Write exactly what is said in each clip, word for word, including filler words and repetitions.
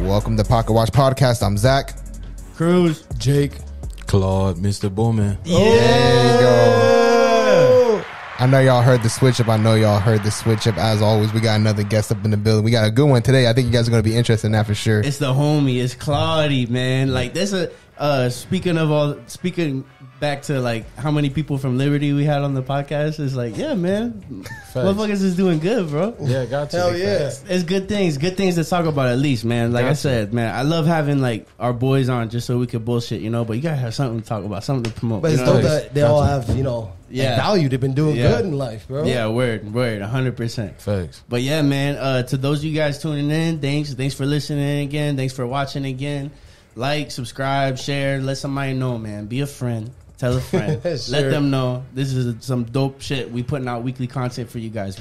Welcome to Pocket Watch Podcast. I'm Zach. Cruz. Jake. Claud. Mister Bowman. Yeah. There you go. I know y'all heard the switch up. I know y'all heard the switch up. As always, we got another guest up in the building. We got a good one today. I think you guys are going to be interested in that for sure. It's the homie. It's Claudie, man. Like, that's a... Uh, speaking of all, speaking back to like how many people from Liberty we had on the podcast, it's like, yeah, man, motherfuckers is doing good, bro. Yeah, got to. Hell yeah, facts. It's good things, good things to talk about at least, man. Like gotcha. I said, man, I love having like our boys on just so we could bullshit, you know. But you gotta have something to talk about, something to promote. But it's dope that they all have, you know, yeah, value. They've been doing yeah. good in life, bro. Yeah, word, word, a hundred percent. Facts. But yeah, man, uh, to those of you guys tuning in, thanks, thanks for listening again, thanks for watching again. Like, subscribe, share, let somebody know, man. Be a friend. Tell a friend. Sure. Let them know. This is some dope shit. We putting out weekly content for you guys.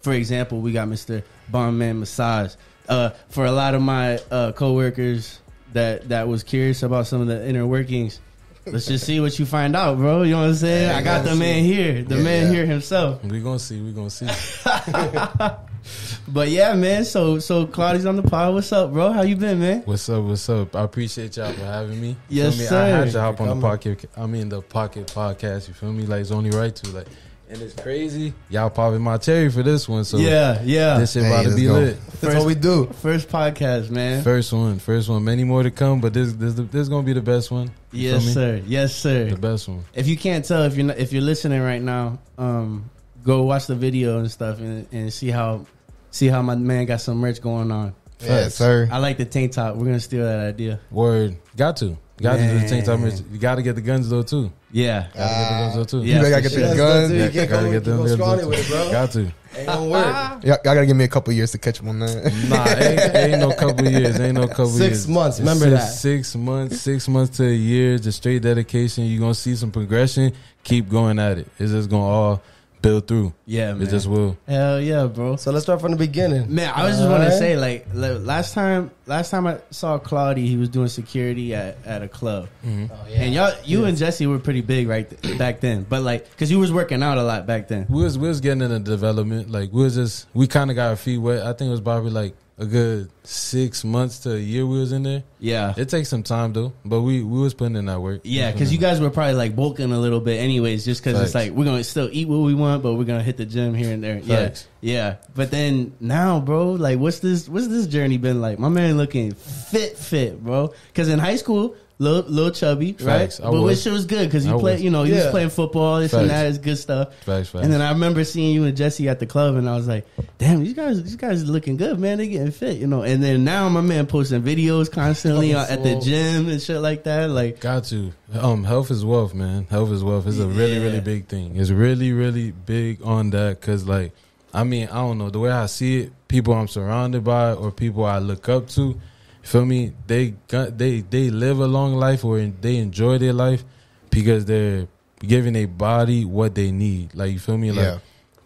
For example, we got Mister BonMen Massage. Uh, for a lot of my uh, coworkers that, that was curious about some of the inner workings, let's just see what you find out, bro. You know what I'm saying? Yeah, I got the man here. The yeah, man yeah. here himself. We're going to see. We're going to see. But yeah, man. So so Claudie's on the pod. What's up, bro? How you been, man? What's up? What's up? I appreciate y'all for having me. Yes, me? Sir. I had to hop on the pocket. I mean the pocket podcast. You feel me? Like it's only right to like, and it's crazy. Y'all popping my cherry for this one. So yeah, yeah. This shit Dang, about to be go. lit. First, That's what we do. First podcast, man. First one. First one. Many more to come, but this this this is gonna be the best one. You yes, sir. Yes, sir. The best one. If you can't tell, if you're not, if you're listening right now, um, go watch the video and stuff and, and see how. See how my man got some merch going on. Yes, yeah, sir. I like the tank top. We're going to steal that idea. Word. Got to. Got man. to do the tank top merch. You got to get the guns, though, too. Yeah. Got to uh, get the guns, though, too. Yeah, you got to get the guns. You can't go get them guns, though, with it, bro. Got to. Ain't no word. Y'all got to give me a couple years to catch one, man. Nah, ain't, ain't no couple years. Ain't no couple six years. Six months. Remember six, that. Six months. Six months to a year. Just straight dedication. You're going to see some progression. Keep going at it. It's just going to all... build through. Yeah, man. It just will. Hell yeah, bro. So let's start from the beginning. Man, I was just want right. to say, like, last time last time I saw Claudie, he was doing security at, at a club. Mm-hmm. Oh, yeah. And y'all, you yeah. and Jesse were pretty big right th- back then. But, like, because you was working out a lot back then. We was, we was getting into development. Like, we was just, we kind of got our feet wet. I think it was probably, like, a good six months to a year we was in there. Yeah. It takes some time, though. But we, we was putting in that work. Yeah, because you guys were probably, like, bulking a little bit anyways just because it's like we're going to still eat what we want, but we're going to hit the gym here and there. Facts. Yeah. Yeah. But then now, bro, like, what's this What's this journey been like? My man looking fit, fit, bro. Because in high school, little, little chubby, Facts. right? I but was. Which shit was good because you I play, was. you know, you yeah. was playing football, this Facts. and that is good stuff. Facts. Facts. And then I remember seeing you and Jesse at the club, and I was like, damn, these guys, these guys are looking good, man. They getting fit, you know. And then now my man posting videos constantly at the gym and shit like that. Like, got to. Um, health is wealth, man. Health is wealth. It's a really, yeah. really big thing. It's really, really big on that because, like, I mean, I don't know the way I see it. People I'm surrounded by or people I look up to. Feel me? They got, they they live a long life or they enjoy their life because they're giving their body what they need. Like, you feel me? Like, yeah.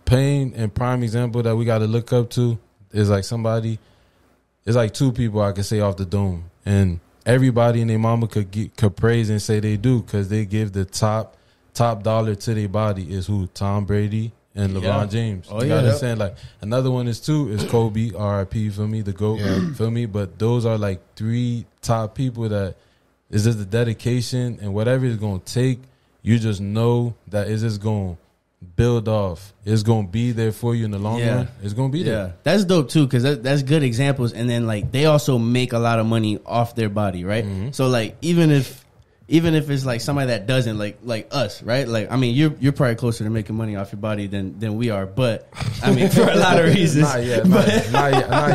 Pain and prime example that we got to look up to is like somebody. It's like two people I can say off the dome, and everybody and their mama could get, could praise and say they do because they give the top top dollar to their body. Is who? Tom Brady and LeBron yeah. James. Oh, you yeah, gotta understand, like, another one is two is Kobe, R I P, feel me, the GOAT, yeah. feel me? But those are, like, three top people that is just the dedication and whatever it's going to take, you just know that it's just going to build off. It's going to be there for you in the long yeah. run. It's going to be yeah. there. That's dope, too, because that, that's good examples. And then, like, they also make a lot of money off their body, right? Mm-hmm. So, like, even if... Even if it's like somebody that doesn't like like us, right? Like, I mean, you're you're probably closer to making money off your body than, than we are, but I mean, for a lot of reasons. Not yet, not yet, not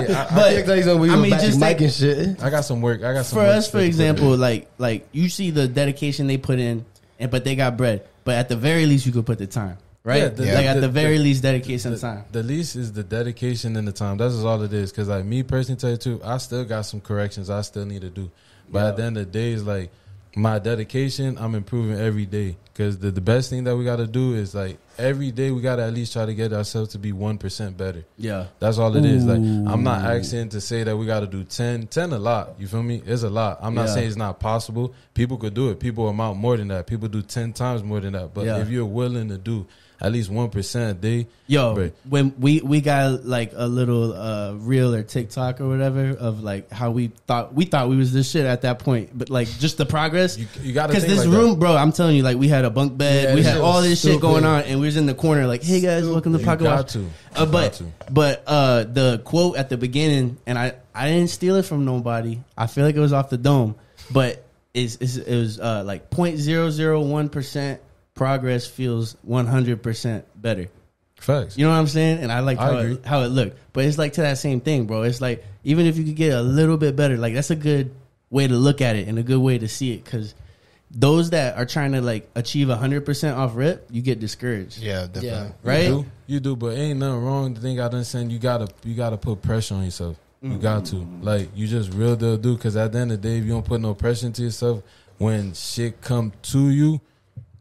yet. I mean, just like and shit. I got some work. I got some for work us, for example. There. Like like you see the dedication they put in, and but they got bread. But at the very least, you could put the time, right? Yeah, the, yeah. Like at the, the very the, least, dedication the, and time. The least is the dedication and the time. That's all it is. Because like me personally, tell you too, I still got some corrections I still need to do. But yeah. at the end of the day, it's like. My dedication, I'm improving every day because the, the best thing that we got to do is, like, every day we gotta at least try to get ourselves to be one percent better. Yeah, that's all it is. Ooh. Like, I'm not asking to say that we gotta do ten. Ten a lot. You feel me? It's a lot. I'm not yeah. saying it's not possible. People could do it. People amount more than that. People do ten times more than that. But yeah. if you're willing to do at least one percent a day, yo, break. When we we got like a little uh, reel or TikTok or whatever of like how we thought we thought we was this shit at that point, but like just the progress. You, you gotta because this like room, that. bro. I'm telling you, like we had a bunk bed, yeah, we had all this stupid. shit going on, and we was in the corner like, hey guys, stupid. welcome to Pocket Watch. Uh, but to. but uh, the quote at the beginning, and I I didn't steal it from nobody. I feel like it was off the dome, but it's, it's, it was uh, like zero point zero zero one percent. Progress feels one hundred percent better. Facts. You know what I'm saying? And I like how, I it, how it looked. But it's like to that same thing, bro. It's like even if you could get a little bit better, like that's a good way to look at it and a good way to see it. Because those that are trying to like achieve one hundred percent off rip, you get discouraged. Yeah, definitely. Yeah. Right? You do, you do, but ain't nothing wrong. The thing I done said, you gotta you gotta put pressure on yourself. You mm-hmm. got to. Like you just real deal do. Because at the end of the day, if you don't put no pressure into yourself, when shit come to you,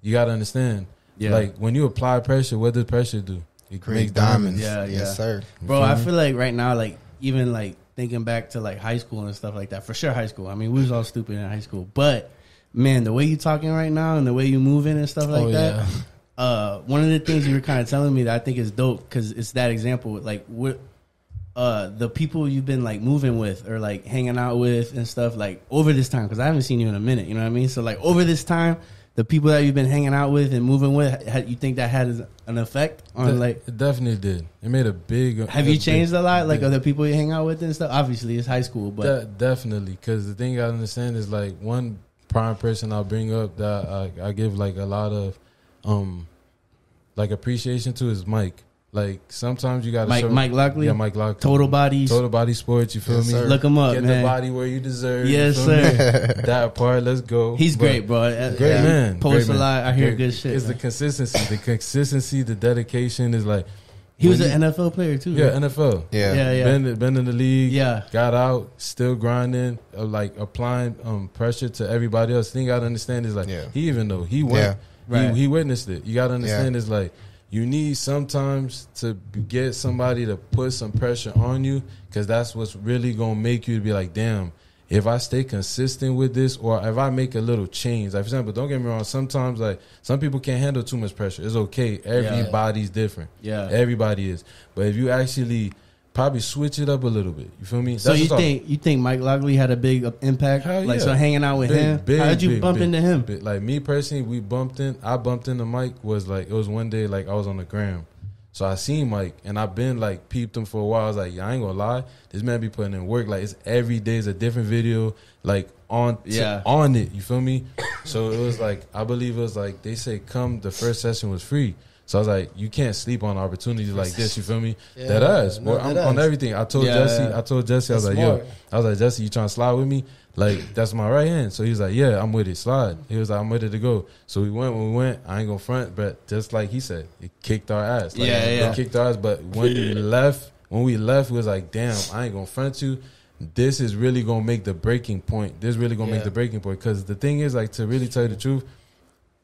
you gotta understand, yeah. like when you apply pressure, what does pressure do? It creates diamonds. Yeah, yeah, yes, sir. Bro, I feel like right now, like even like thinking back to like high school and stuff like that. For sure, high school. I mean, we was all stupid in high school, but man, the way you talking right now and the way you moving and stuff like oh, that. Yeah. Uh, one of the things you were kind of telling me that I think is dope because it's that example. Like what, uh, the people you've been like moving with or like hanging out with and stuff like over this time because I haven't seen you in a minute. You know what I mean? So like over this time. The people that you've been hanging out with and moving with, had, you think that had an effect on De- like? It definitely did. It made a big. Have a you changed big, a lot? Like big. Other people you hang out with and stuff. Obviously, it's high school, but De- definitely because the thing I understand is like one prime person I'll bring up that I, I give like a lot of, um, like appreciation to is Mike. Like sometimes you got Mike, serve, Mike Lockley, yeah, Mike Lockley, total bodies, total body sports. You feel yes, me? Sir. Look him up, get man. the body where you deserve. Yes, you sir. That part, let's go. He's but great, bro. Great yeah. man. Posts a lot. I hear great. good shit. It's man. the consistency, the consistency, the dedication is like. He was an N F L player too. Yeah, right? N F L. Yeah, yeah, yeah. Been, been in the league. Yeah, got out, still grinding, uh, like applying um, pressure to everybody else. The thing I understand is like yeah. he even though he went, yeah. right. he, he witnessed it. You gotta understand yeah. is like. You need sometimes to get somebody to put some pressure on you because that's what's really going to make you to be like, damn, if I stay consistent with this or if I make a little change. Like, for example, don't get me wrong. Sometimes, like, some people can't handle too much pressure. It's okay. Everybody's yeah. different. Yeah. Everybody is. But if you actually probably switch it up a little bit. You feel me? That's so you think you think Mike Lockley had a big impact? Hell like, yeah. so hanging out with big, him? Big, How did you big, bump big, into him? Big. Like, me personally, we bumped in. I bumped into Mike was, like, it was one day, like, I was on the gram. So I seen Mike, and I've been, like, peeped him for a while. I was like, yeah, I ain't gonna lie. This man be putting in work. Like, it's every day is a different video, like, on yeah. t- on it. You feel me? So it was, like, I believe it was, like, they say come, the first session was free. So I was like, you can't sleep on opportunities like this. You feel me? Yeah, that ass. No, that I'm ass. On everything. I told yeah, Jesse. Yeah. I told Jesse. I was that's like, smart. yo. I was like, Jesse, you trying to slide with me? Like, that's my right hand. So he was like, yeah, I'm with it. Slide. He was like, I'm ready to go. So we went when we went. I ain't gonna front, but just like he said, it kicked our ass. Like, yeah, yeah. It kicked our ass. But when we left, when we left, we was like, damn, I ain't gonna front you. This is really gonna make the breaking point. This is really gonna yeah. make the breaking point. Because the thing is, like, to really tell you the truth,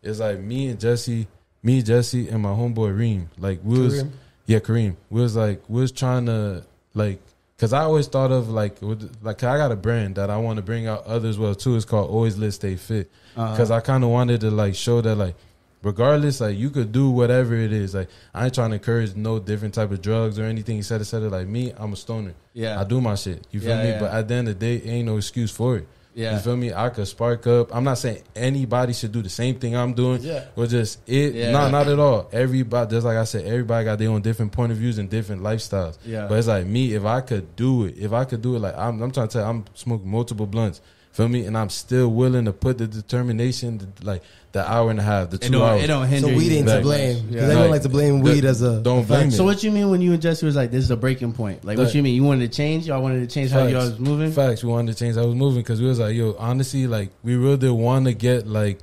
it's like me and Jesse. Me, Jesse, and my homeboy Reem, like we was, Kareem. yeah, Kareem. We was like, we was trying to like, cause I always thought of like, like I got a brand that I want to bring out others well too. It's called Always Lit Stay Fit, uh-huh. cause I kind of wanted to like show that like, regardless, like you could do whatever it is. Like I ain't trying to encourage no different type of drugs or anything. He said, it said it like me, I'm a stoner. Yeah, I do my shit. You feel yeah, me? Yeah. But at the end of the day, ain't no excuse for it. Yeah. You feel me? I could spark up. I'm not saying anybody should do the same thing I'm doing. Yeah. Or just it. Yeah. Not, not at all. Everybody, just like I said, everybody got their own different point of views and different lifestyles. Yeah. But it's like me, if I could do it, if I could do it, like I'm, I'm trying to tell you, I'm smoking multiple blunts. Feel me? And I'm still willing to put the determination, to, like the hour and a half, the two it don't, hours. It don't hinder so weed ain't to blame. Yeah. They like, don't like to blame weed the, as a don't blame. It. So what you mean when you and Jesse was like, this is a breaking point? Like the, what you mean? You wanted to change? Y'all wanted to change facts, how y'all was moving? Facts. We wanted to change how I was moving because we was like, yo, honestly, like we really did want to get like,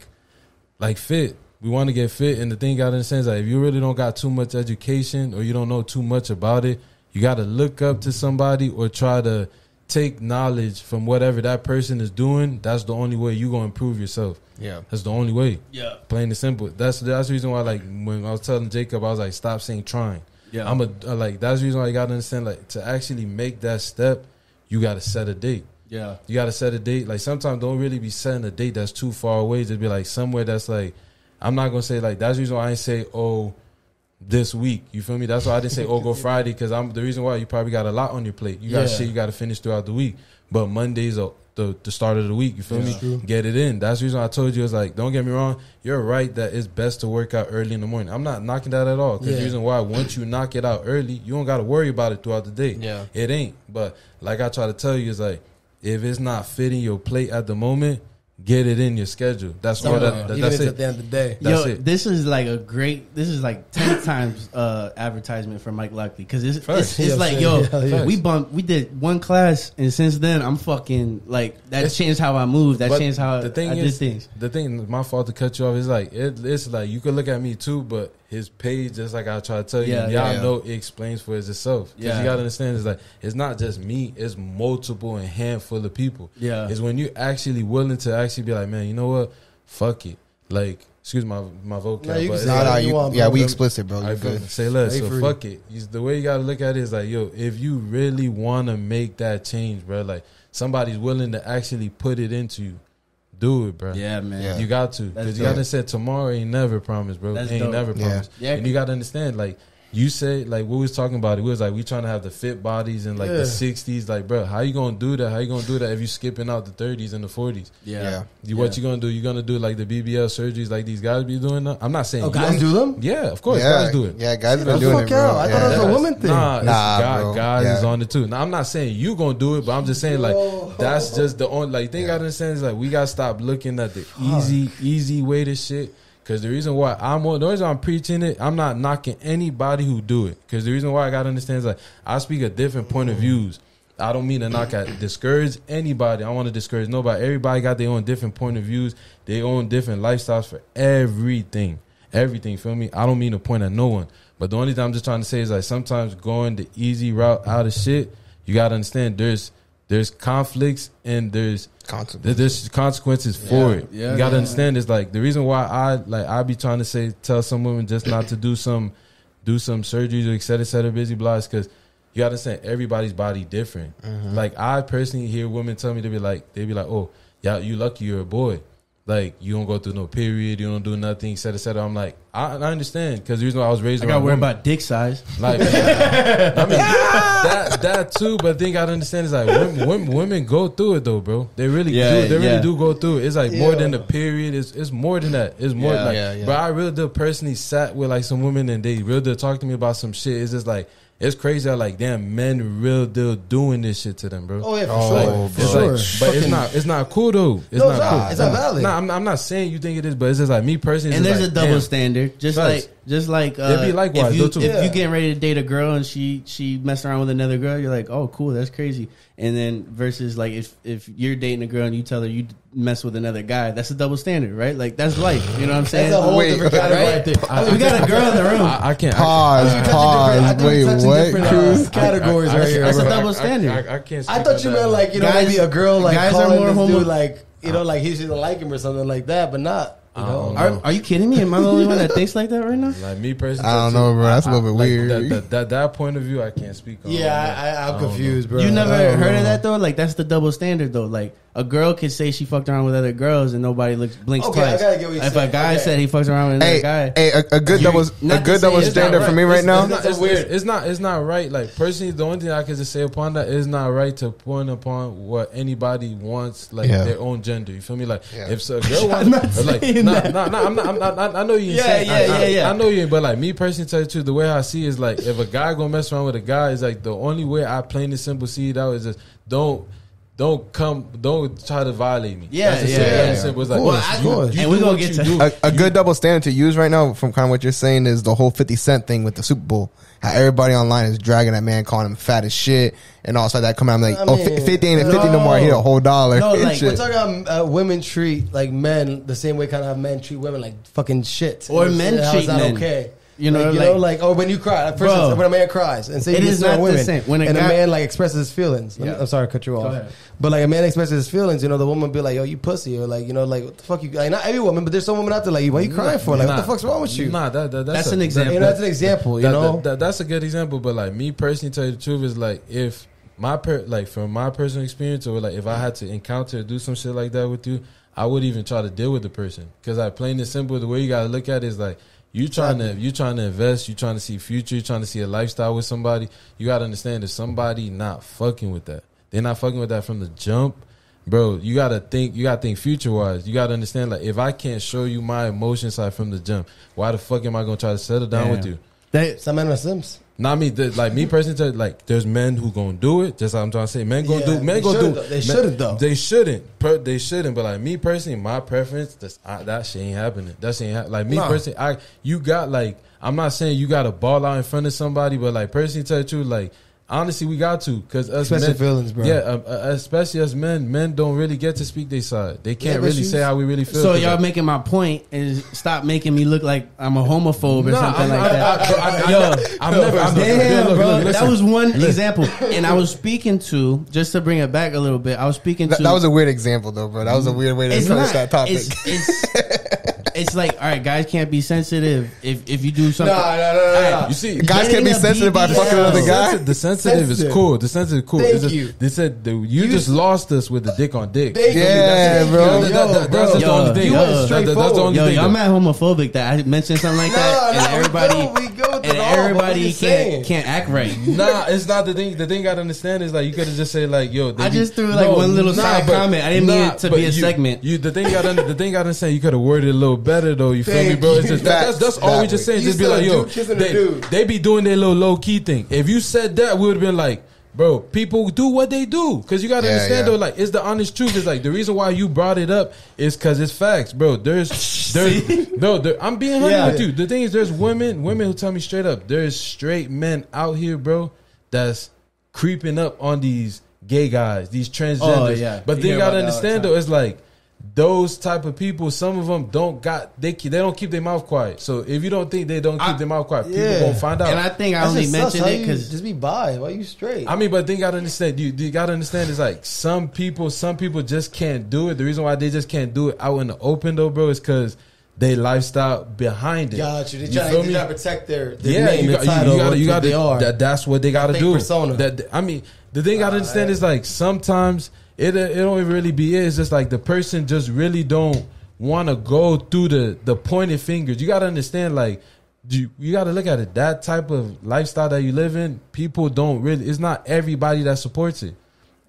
like fit. We want to get fit, and the thing got in the sense that if you really don't got too much education or you don't know too much about it, you got to look up to somebody or try to take knowledge from whatever that person is doing, that's the only way you're going to improve yourself. Yeah. That's the only way. Yeah. Plain and simple. That's, that's the reason why, like, when I was telling Jacob, I was like, stop saying trying. Yeah. I'm a, like, that's the reason why you got to understand, like, to actually make that step, you got to set a date. Yeah. You got to set a date. Like, sometimes don't really be setting a date that's too far away. Just be, like, somewhere that's, like, I'm not going to say, like, that's the reason why I ain't say, oh, this week. You feel me? That's why I didn't say, oh, go Friday, because I'm the reason why you probably got a lot on your plate. You got yeah. shit you got to finish throughout the week. But Monday's a, the, the start of the week. You feel yeah. me? True. Get it in. That's the reason I told you. It's like, don't get me wrong. You're right that it's best to work out early in the morning. I'm not knocking that at all. Because yeah. the reason why, once you knock it out early, you don't got to worry about it throughout the day. Yeah. It ain't. But like I try to tell you, it's like, if it's not fitting your plate at the moment, get it in your schedule. That's so, all that, that that's it. At the end of the day, that's yo, it. This is like a great. This is like ten times uh, advertisement for Mike Lockley, because it's first, it's, it's yeah, like yo, yeah, we bumped. We did one class, and since then I'm fucking like that it's, changed how I move. That changed how the thing I is, did things. The thing, my fault to cut you off is like it, it's like you could look at me too, but his page, just like I try to tell you, yeah, y'all yeah. know it explains for itself. Because yeah. you gotta understand, it's like it's not just me; it's multiple and handful of people. Yeah, it's when you actually willing to actually be like, man, you know what? Fuck it. Like, excuse my my vocab. No, but not like, you, you want, yeah, bro, we explicit, bro. I say less. So free. Fuck it. You, the way you gotta look at it is like, yo, if you really wanna make that change, bro, like somebody's willing to actually put it into you. Do it, bro. Yeah, man. Yeah. You got to. Because you got to understand, tomorrow ain't never promised, bro. That's ain't dope. Never promised. Yeah. Yeah. And you got to understand, like, you said, like, we was talking about it. We was like, we trying to have the fit bodies in, like, yeah. the sixties. Like, bro, how you going to do that? How you going to do that if you skipping out the thirties and the forties? Yeah. yeah. You, what yeah. you going to do? You going to do, like, the B B L surgeries like these guys be doing now? I'm not saying. Oh, guys do them? Yeah, of course. Yeah. Guys do it. Yeah, guys are doing it, bro. I yeah. thought it was a woman thing. Nah, nah guy, bro. Guys yeah. is on it, too. Now, I'm not saying you going to do it, but I'm just saying, like, that's just the only, like, thing yeah. I understand is, like, we got to stop looking at the easy, easy way to shit. Because the reason why I'm the reason I'm preaching it, I'm not knocking anybody who do it. Because the reason why I got to understand is, like, I speak a different point of views. I don't mean to knock at, discourage anybody. I want to discourage nobody. Everybody got their own different point of views, their own different lifestyles for everything. Everything, feel me? I don't mean to point at no one. But the only thing I'm just trying to say is, like, sometimes going the easy route out of shit, you got to understand there's there's conflicts and there's consequences. There's consequences for yeah, it. Yeah, you gotta yeah, understand. It's like the reason why I like I be trying to say tell some women just not to do some do some surgeries or et cetera, et cetera, busy blocks, because you gotta understand everybody's body different. Uh-huh. Like, I personally hear women tell me they be like they be like oh yeah you lucky you're a boy, like you don't go through no period, you don't do nothing, et cetera, et cetera. I'm like I, I understand, because the reason why I was raised I around I gotta worry women, about dick size. Like, I mean, that, that too. But the thing I understand is, like, women, women, women go through it, though, bro. They really yeah, do. They yeah. really do go through it. It's, like, yeah. more than the period. It's, it's more than that. It's more yeah, like, yeah, yeah. But I really did personally sat with, like, some women, and they really did talk to me about some shit. It's just, like, it's crazy how, like, damn, men real deal doing this shit to them, bro. Oh, yeah, for oh, sure. It's sure. Like, but fucking it's not it's not cool, though. It's no, not nah, cool. It's nah. invalid. Nah, I'm, I'm not saying you think it is, but it's just, like, me personally. And there's like, a double damn, standard. Just nice. like, just like, uh, it'd be likewise, if, you, too. if yeah. you getting ready to date a girl and she, she messed around with another girl, you're like, oh, cool, that's crazy. And then versus, like, if, if you're dating a girl and you tell her you mess with another guy, that's a double standard, right? Like, that's life. You know what I'm saying? That's a whole wait, different category. Right? I mean, we got a girl in the room. I, I can't. Pause, I can't. pause. Wait, what? Uh, categories I, I, I, right here. That's a double standard. I, I, I can't speak I thought you meant, like, you know, guys, maybe a girl, like, guys calling are more this dude, like, you know, like, he should like him or something like that, but not. You know, are, are you kidding me? Am I the only one that thinks like that right now? Like, me personally, I don't know, bro. That's I, a little bit like weird. That, that, that, that point of view, I can't speak on. Yeah, I, I, I'm I confused, know. Bro. You never heard know. Of that, though? Like, that's the double standard, though. Like, a girl could say she fucked around with other girls and nobody looks blinks okay, twice. I gotta get what you if saying. A guy okay. said he fucks around with another hey, guy, hey, a, a good double, a good double standard right. for me it's, right it's, now. It's, not, it's weird. It's not. It's not right. Like, personally, the only thing I can just say upon that is not right to point upon what anybody wants, like yeah. their own gender. You feel me? Like, if a girl wants, like. Nah, nah, nah, I'm not, I'm not, I, I know you ain't yeah, saying yeah, I, I, yeah, yeah. I know you ain't, but like me personally tell you the truth, the way I see it is like if a guy gonna mess around with a guy, is like the only way I plain and simple see it out is just don't don't come don't try to violate me. Yeah, that's yeah, yeah, yeah. Simple. It's like, well, you, you and we gonna get to a, a good double standard to use right now from kind of what you're saying is the whole fifty cent thing with the Super Bowl. How everybody online is dragging that man, calling him fat as shit, and all stuff like that coming out. I'm like, I mean, oh, fifty ain't no, fifty no more. He a whole dollar. No, like, we're talking about uh, women treat like men the same way kind of men treat women like fucking shit. Or men treat men. Okay. You know, like, you like, know, like, oh, when you cry, like, for bro, instance, when a man cries, and say it is not women, the same. When a and guy, a man like expresses his feelings. Yeah. Me, I'm sorry, to cut you off. But like a man expresses his feelings, you know, the woman be like, yo, you pussy, or like, you know, like what the fuck you. Like, not every woman, but there's some woman out there like, what are you crying nah, for? Like, nah, what the fuck's wrong with you? Nah, that, that, that's, that's a, an example. You know, that's an example. You that, know, that, that, that's a good example. But like me personally, tell you the truth is like if my per, like from my personal experience, or like if I had to encounter or do some shit like that with you, I wouldn't even try to deal with the person because I like, plain and simple. The way you gotta look at it is like. You trying to you trying to invest, you trying to see future, you trying to see a lifestyle with somebody. You gotta understand if somebody not fucking with that, they're not fucking with that from the jump, bro. You gotta think, you gotta think future wise. You gotta understand like if I can't show you my emotion side from the jump, why the fuck am I gonna try to settle down Damn. with you? They, some men are simps. Not me. The, like me personally, like there's men who gonna do it. Just like I'm trying to say, men gonna yeah, do. Men gonna do. Though. They men, shouldn't though. They shouldn't. Per, they shouldn't. But like me personally, my preference. I, that shit ain't happening. That shit ain't happening. Like me nah. personally, I you got like. I'm not saying you got to ball out in front of somebody, but like personally, tell the truth, like honestly, we got to because us especially men, feelings, bro. Yeah, uh, uh, especially us men. Men don't really get to speak their side. They can't yeah, really say how we really feel. So y'all them. making my point and stop making me look like I'm a homophobe or no, something I, like I, that. I, I, I, Yo, I'm never. I'm damn, never, bro. Look, that was one listen. example, and I was speaking to just to bring it back a little bit. I was speaking that, to that was a weird example though, bro. That was a weird way to approach that topic. It's, it's, It's like, all right, guys can't be sensitive if if you do something. No, no, no, no. Right, you see, guys can't be sensitive by fucking another guy. The sensitive, sensitive is cool. The sensitive is cool. Thank just, you. They said the, you, you just lost us with the dick on dick. Thank yeah, you. bro. Yo, that, that, that, that's, yo, the only thing. Yo, that's the only yo, thing. Yo, I'm not homophobic that I mentioned something like that, no, and no, everybody we go with and all, everybody can't saying. can't act right. Nah, it's not the thing. The thing I gotta understand is like you could have just said like, yo. I just threw like one little side comment. I didn't mean it to be a segment. You the thing I the thing I understand. You could have worded a little better though, you Thank feel me, bro? It's just that, that's that's all we just saying. You just be like, yo, they, they be doing their little low key thing. If you said that, we would have been like, bro, people do what they do because you gotta yeah, understand yeah. though. Like, it's the honest truth. It's like the reason why you brought it up is because it's facts, bro. There's, there's, no, there, I'm being honest yeah. with you. The thing is, there's women, women who tell me straight up, there's straight men out here, bro, that's creeping up on these gay guys, these transgenders. Oh, yeah. But they gotta understand though, it's like. Those type of people, some of them don't got they they don't keep their mouth quiet. So if you don't think they don't keep I, their mouth quiet, people yeah. won't find out. And I think I That's only mentioned it because just be bi. Why you straight? I mean, but the thing I understand, you, you gotta understand is like some people, some people just can't do it. The reason why they just can't do it out in the open though, bro, is because. They lifestyle behind it. Got you. They try to they protect their, their yeah, name you, and title. You, you gotta, you gotta, they are. That, that's what they got to do. Persona. That, I mean, the thing uh, I understand is like sometimes it it don't really be it. It's just like the person just really don't want to go through the the pointed fingers. You got to understand like you, you got to look at it. That type of lifestyle that you live in, people don't really. It's not everybody that supports it.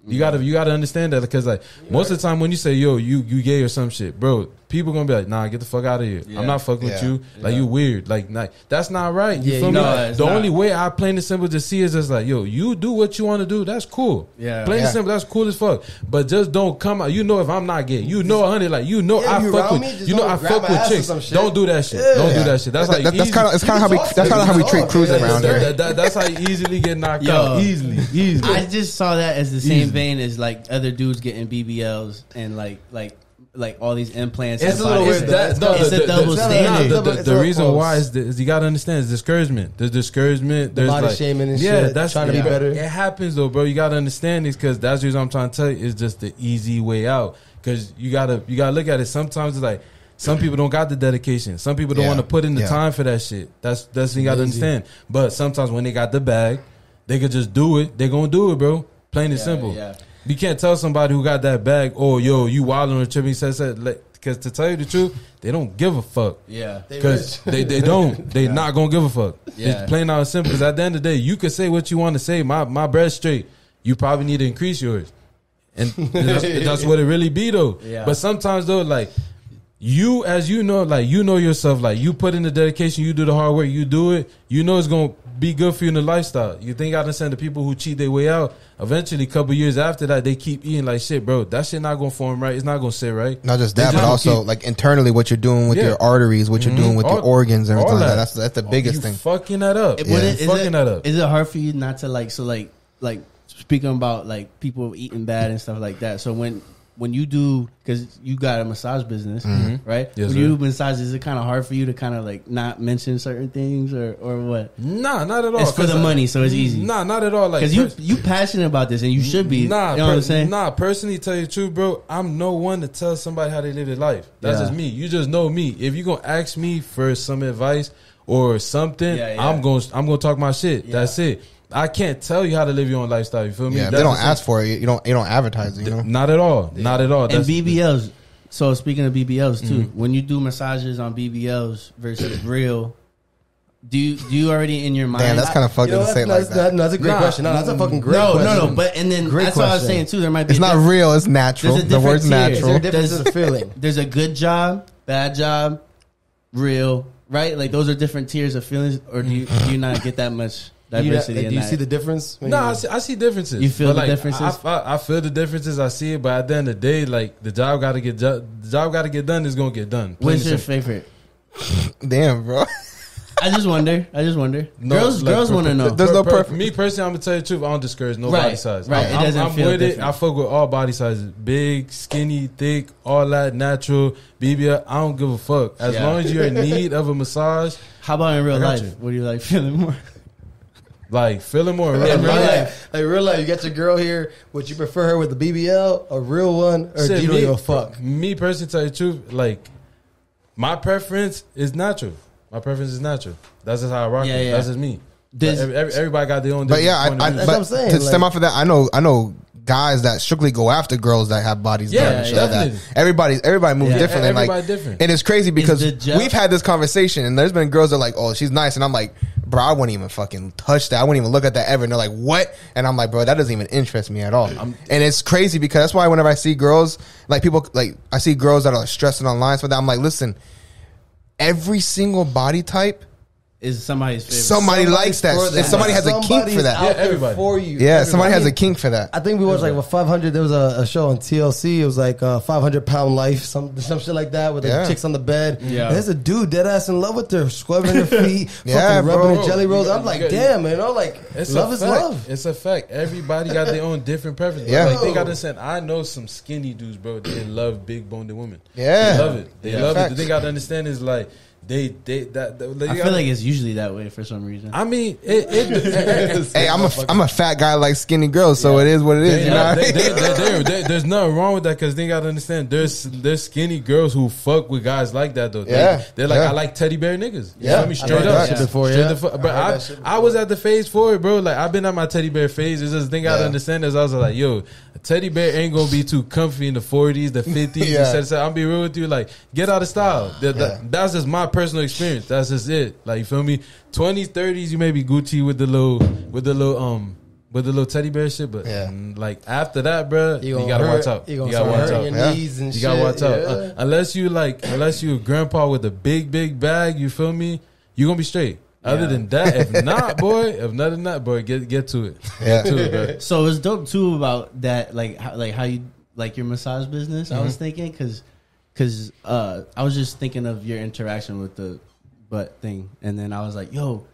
You gotta you gotta understand that because like yeah. most of the time when you say yo you you gay or some shit, bro, people gonna be like, nah, get the fuck out of here. Yeah. I'm not fucking yeah. with you. Like yeah. you weird. Like, like that's not right. You yeah, feel no, me? Like, the not. only way I plain and simple to see is just like, yo, you do what you want to do. That's cool. Yeah, plain yeah. and simple. That's cool as fuck. But just don't come out. You know if I'm not gay, you know, honey, like you know yeah, I you fuck with me, you know I fuck with chicks. Don't do that shit. Yeah. Don't do that shit. That's like that's kind of that's kind of how we that's kind of how we treat crews around here. That's how you easily get knocked out. Easily, easily. I just saw that as the same vein as like other dudes getting B B Ls and like like. Like all these implants. It's a little weird. It's a double standard. The reason why is, the, is you gotta understand it's discouragement. There's discouragement. There's the body like, shaming and yeah, shit. That's trying yeah. to be better. It happens though, bro. You gotta understand this because that's the reason I'm trying to tell you. It's just the easy way out because you gotta you gotta look at it. Sometimes it's like some people don't got the dedication. Some people don't yeah. want to put in the yeah. time for that shit. That's that's what you gotta easy. understand. But sometimes when they got the bag, they could just do it. They gonna do it, bro. Plain and yeah, simple. Yeah. You can't tell somebody who got that bag, oh, yo, you wilding or tripping, says that. Because to tell you the truth, they don't give a fuck. Yeah. Because they, they don't. They yeah. not going to give a fuck. Yeah. It's plain out and simple. Because at the end of the day, you can say what you want to say. My my bread's straight. You probably need to increase yours. And that's, that's what it really be, though. Yeah. But sometimes, though, like, you, as you know, like, you know yourself. Like, you put in the dedication. You do the hard work. You do it. You know it's going to be good for you in the lifestyle. You think I understand the people who cheat their way out, eventually a couple years after that, they keep eating like shit, bro. That shit not gonna form right. It's not gonna sit right. Not just that, but also keep, like internally what you're doing with yeah. your arteries, what you're mm-hmm. doing with all, your organs and everything that. like that. That's that's the biggest thing. Fucking that up. It, yeah. it, is fucking it, that up. Is it hard for you not to like so like like speaking about like people eating bad and stuff like that? So when when you do, because you got a massage business, mm-hmm. right? Yes, when you do massages, is it kind of hard for you to kind of like not mention certain things or, or what? Nah, not at all. It's for the I, money, so it's easy. Nah, not at all. Like, because you you passionate about this and you should be. Nah, you know per, what I'm saying? Nah, personally, tell you the truth, bro, I'm no one to tell somebody how they live their life. That's yeah. just me. You just know me. If you gonna ask me for some advice or something, yeah, yeah. I'm gonna I'm gonna talk my shit. Yeah. That's it. I can't tell you how to live your own lifestyle. You feel me? Yeah, they don't ask for it. You don't. You don't advertise it. You know? Not at all. Yeah. Not at all. That's and B B Ls. So speaking of B B Ls too, mm-hmm. when you do massages on B B Ls versus real, do you, do you already in your mind? Damn, that's kind of fucked up you know, to say it like that. that. No, that's a great nah, question. No, that's a fucking great no, question. No, no, no. But and then great that's question. what I was saying too. There might be. It's not real. It's natural. The word's tier. natural. There's a feeling. There's a good job, bad job, real. Right? Like those are different tiers of feelings. Or do you do you not get that much? Diversity. You know, do you that. see the difference? No, I see, I see differences. You feel but the like, differences. I, I, I feel the differences. I see it, but at the end of the day, like the job got to get jo- the job got to get done. Is gonna get done. What's your favorite? Damn, bro. I just wonder. I just wonder. No, girls, like, girls want to know. There's per, no perfect. Per, me personally, I'm gonna tell you the truth. I don't discourage no right, body size. Right. I'm, it doesn't I'm, I'm feel with different. it. I fuck with all body sizes: big, skinny, thick, all that natural. B B L. I don't give a fuck. As yeah. long as you're in need of a massage. How about in real life? You. What do you like feeling more? Like feeling more in real life, like real life, you got your girl here. Would you prefer her with the B B L, a real one, or Shit, do you me, don't give a fuck? Me personally, tell you the truth, like my preference is natural. My preference is natural. That's just how I rock. Yeah, yeah. That's just me. This, like, every, everybody got their own. But yeah, I, I, but that's what I'm saying. To like, stem off of that, I know, I know. guys that strictly go after girls that have bodies yeah, and shit yeah, like definitely. that. Everybody, everybody moves yeah, differently. Everybody like, different. And it's crazy because it's we've had this conversation and there's been girls that are like, oh, she's nice. And I'm like, bro, I wouldn't even fucking touch that. I wouldn't even look at that ever. And they're like, what? And I'm like, bro, that doesn't even interest me at all. I'm, and it's crazy because that's why whenever I see girls, like people, like I see girls that are stressing online for that. I'm like, listen, every single body type is somebody's favorite. Somebody, somebody likes that. that. And somebody has Somebody's a kink for that. Yeah, everybody. For you. Yeah, everybody. somebody has a kink for that. I think we watched like with five hundred, there was a, a show on T L C. It was like uh, five hundred pound life, some some shit like that, with the yeah. chicks on the bed. Yeah. And there's a dude dead ass in love with her, scrubbing her feet, yeah, fucking rubbing bro. her jelly rolls. I'm like, damn, you know, like, it's love is love. It's a fact. Everybody got their own different preferences. Yeah. Like, they got this, and I know some skinny dudes, bro, they love big boned women. Yeah. They love it. They yeah, love facts. it. They got to understand is like, They, they, that, that they I feel like it's usually that way for some reason. I mean, it, it, hey, I'm a, I'm a fat guy like skinny girls, so yeah. it is what it is. They, you know? they, they, they, they, they, there's nothing wrong with that because they gotta understand there's there's skinny girls who fuck with guys like that though. Yeah, they, they're like yeah. I like teddy bear niggas. Yeah, you know I mean, straight I up. That shit before, straight yeah. the, but I, I, that I was at the phase for it, bro. Like I've been at my teddy bear phase. It's just thing yeah. I understand is I was like, yo, a teddy bear ain't gonna be too comfy in the forties, the fifties. yeah. said, so I'll be real with you, like get out of style. That, yeah. that, that's just my personal experience. That's just it. Like you feel me? Twenties, thirties, you may be Gucci with the little, with the little, um, with the little teddy bear shit. But yeah. like after that, bro, you, you gotta hurt, watch out. You, you gotta watch out. Your yeah. knees and you shit, gotta watch yeah. out. Uh, unless you like, unless you a grandpa with a big, big bag. You feel me? You gonna be straight. Yeah. Other than that, if not, boy, if not, if not, boy, get get to it. Yeah. Get to it, bro. So it's dope too about that, like how, like how you like your massage business. Mm-hmm. I was thinking because. Cause uh, I was just thinking of your interaction with the butt thing, and then I was like, "Yo,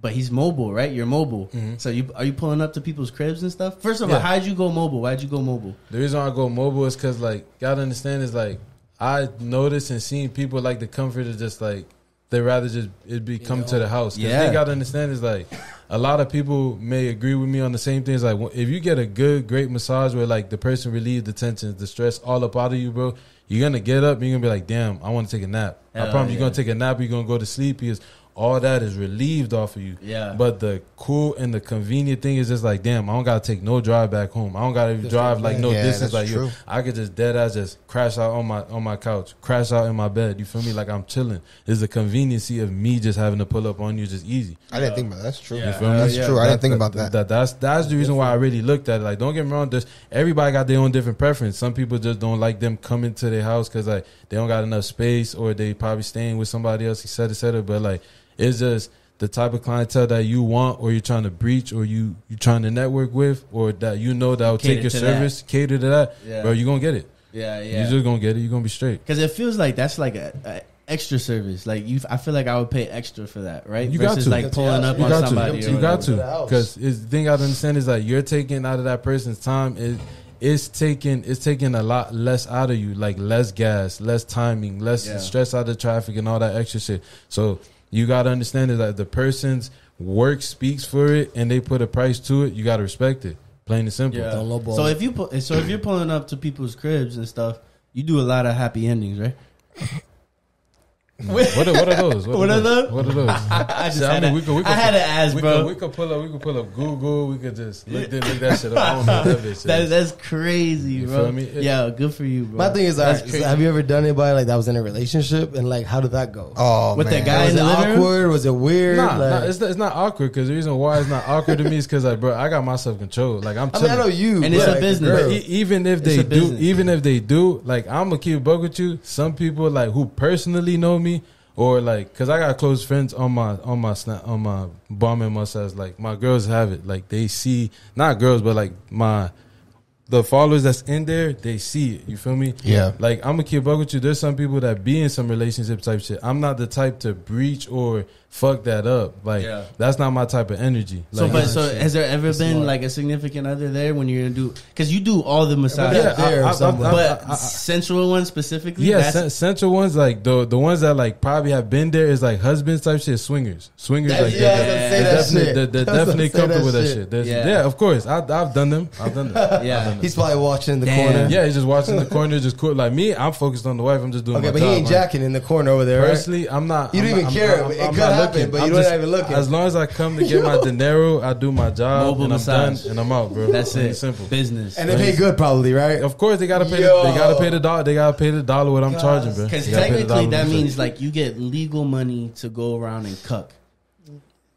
but he's mobile, right? You're mobile. Mm-hmm. So you are you pulling up to people's cribs and stuff? First of all, yeah. how'd you go mobile? Why'd you go mobile? The reason I go mobile is cause like gotta understand is like I noticed and seen people like the comfort of just like they rather just it be you come know? to the house. Cause yeah. they gotta understand is like a lot of people may agree with me on the same things. Like if you get a good, great massage where like the person relieves the tension, the stress, all up out of you, bro. You're going to get up and you're going to be like, damn, I want to take a nap. Hell I promise yeah. you're going to take a nap. You're going to go to sleep. Because all that is relieved off of you. Yeah. But the cool and the convenient thing is just like, damn, I don't got to take no drive back home. I don't got to drive like no yeah, distance. Like you. I could just dead ass just crash out on my on my couch, crash out in my bed. You feel me? Like I'm chilling. It's the conveniency of me just having to pull up on you just easy. I didn't think about that. That's true. Yeah. You feel me? That's yeah. true. I that, didn't think that, about that. that. That's that's the reason why I really looked at it. Like, don't get me wrong. There's, everybody got their own different preference. Some people just don't like them coming to their house because like they don't got enough space or they probably staying with somebody else, et cetera, et cetera. But like, it's just the type of clientele that you want or you're trying to breach or you, you're trying to network with or that you know that will take your service, that. cater to that, yeah. bro, you're going to get it. Yeah, yeah. You're just going to get it. You're going to be straight. Because it feels like that's like a, a extra service. Like you, I feel like I would pay extra for that, right? You Versus got to. like pulling up you on somebody. To. You got to. Because the thing I understand is like you're taking out of that person's time. It, it's taking it's taking a lot less out of you, like less gas, less timing, less yeah. stress out of traffic and all that extra shit. So you got to understand that, like, the person's work speaks for it and they put a price to it. You got to respect it. Plain and simple. Yeah. So if you pu- so if you're pulling up to people's cribs and stuff, you do a lot of happy endings, right? What, are, what are those? What, what are those? those? What are those? I just so, had I mean, we could, we could, I had to ask, we bro. Could, we could pull up. We could pull up Google. We could just look, look that shit up. I don't know what that bitch is. That, that's crazy, you bro. Feel me? Yeah, good for you, bro. My thing is, like, so have you ever done anybody like that was in a relationship and like how did that go? Oh, with man. that guy was in the living room? Awkward? Was it weird? Nah, like, nah it's, not, it's not awkward. Because the reason why it's not awkward to me is because, like, bro, I got my self control. Like, I'm. I mean, I know you, and it's like, a business. But e- even if it's they do, business. even if they do, like, I'm gonna keep buck with you. Some people, like, who personally know me. Me or like, cause I got close friends on my on my snap on my BonMen Massage. Like, my girls have it. Like, they see, not girls, but like my the followers that's in there, they see it. You feel me? Yeah. Like, I'm gonna keep up with you. There's some people that be in some relationship type shit. I'm not the type to breach or fuck that up. Like, yeah. that's not my type of energy. So, like, but so has there ever been smart. like a significant other there when you're gonna do? Because you do all the massages, yeah, there, I, I, I, I, but I, I, I, sensual ones specifically. Yeah, sen- sensual ones like the the ones that like probably have been there is like husbands type shit, swingers, swingers. That's, like yeah, they're, they're, say they're, that shit. they're definitely comfortable with that shit. shit. Yeah. yeah, of course, I, I've done them. I've done them. yeah. He's probably watching in the Damn. corner. Yeah, he's just watching in the corner. Just cool. Like me, I'm focused on the wife. I'm just doing. Okay, my but job, he ain't jacking man. in the corner over there. Personally, I'm not. You I'm don't not, even I'm, care. I'm, it I'm could happen, but I'm you don't just, even look. As long as I come to get my dinero, I do my job, Mobile and I'm massage. done, and I'm out, bro. That's it. Simple business. And they pay good, probably, right? Of course, they gotta pay. The, they gotta pay the dollar. They gotta pay the dollar what I'm Gosh. charging, bro. Because technically, that means like you get legal money to go around and cuck.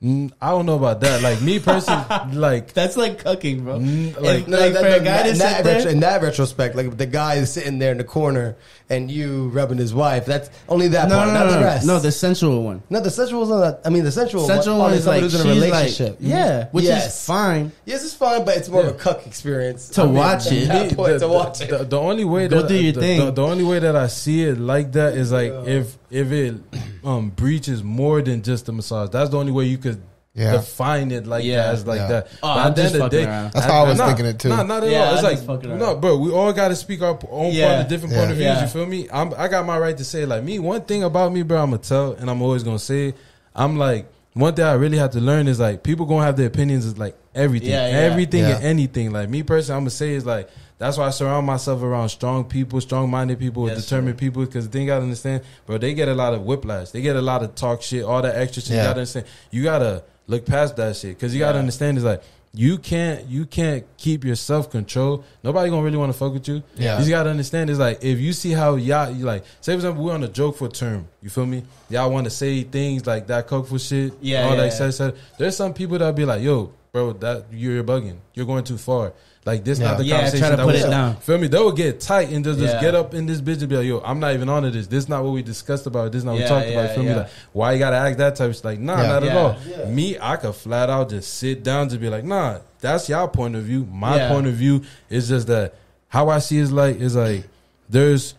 Mm, I don't know about that. Like, me personally, like that's like cucking, bro. Mm, like, no, like that, for a guy to sit there retro, in that retrospect, like the guy is sitting there in the corner and you rubbing his wife. That's only that no, part, no, not no, the no. rest. No, the sensual one. No, the sensual is not. I mean, the sensual, sensual one, one is like she's in a relationship. Like, yeah, which yes. is fine. Yes, it's fine, but it's more yeah. of a cuck experience to I mean, watch it. The, point, the, to watch it. The, the only way Go that do your the, thing. The, the only way that I see it like that is like yeah. if if it um, breaches more than just the massage. That's the only way you could. Yeah. define it like yeah. that as like yeah. that oh, but at the end of the day around. that's I, how I was nah, thinking it too nah, not at yeah, all it's I'm like no bro we all gotta speak our own yeah. part of different yeah. point of views yeah. you feel me I'm, I got my right to say like me one thing about me bro I'm gonna tell and I'm always gonna say it. I'm like one thing I really have to learn is like people gonna have their opinions is like everything yeah, yeah. everything yeah. and anything like me personally I'm gonna say is like that's why I surround myself around strong people, strong-minded people, yes, determined sure. people. Because they gotta understand, bro. They get a lot of whiplash. They get a lot of talk shit, all that extra shit. Yeah. You gotta understand. You gotta look past that shit. Because you yeah. gotta understand is like you can't, you can't keep your self control. Nobody gonna really want to fuck with you. Yeah. You just gotta understand is like if you see how y'all, you like say for example we're on a joke for term. You feel me? Y'all want to say things like that, cokeful shit, yeah, all yeah, that yeah. shit. There's some people that'll be like, yo, bro, that you're bugging. You're going too far. Like this, yeah. not the yeah, conversation. Try to that put was, it down. Feel me? They would get tight and just, yeah. just get up in this bitch and be like, "Yo, I'm not even onto this. This is not what we discussed about. This is not what yeah, we talked yeah, about." Feel yeah. me? Like, why you gotta act that type? It's like, nah, yeah. not yeah. at all. Yeah. Me, I could flat out just sit down to be like, "Nah, that's y'all point of view. My yeah. point of view is just that how I see is like is like there's."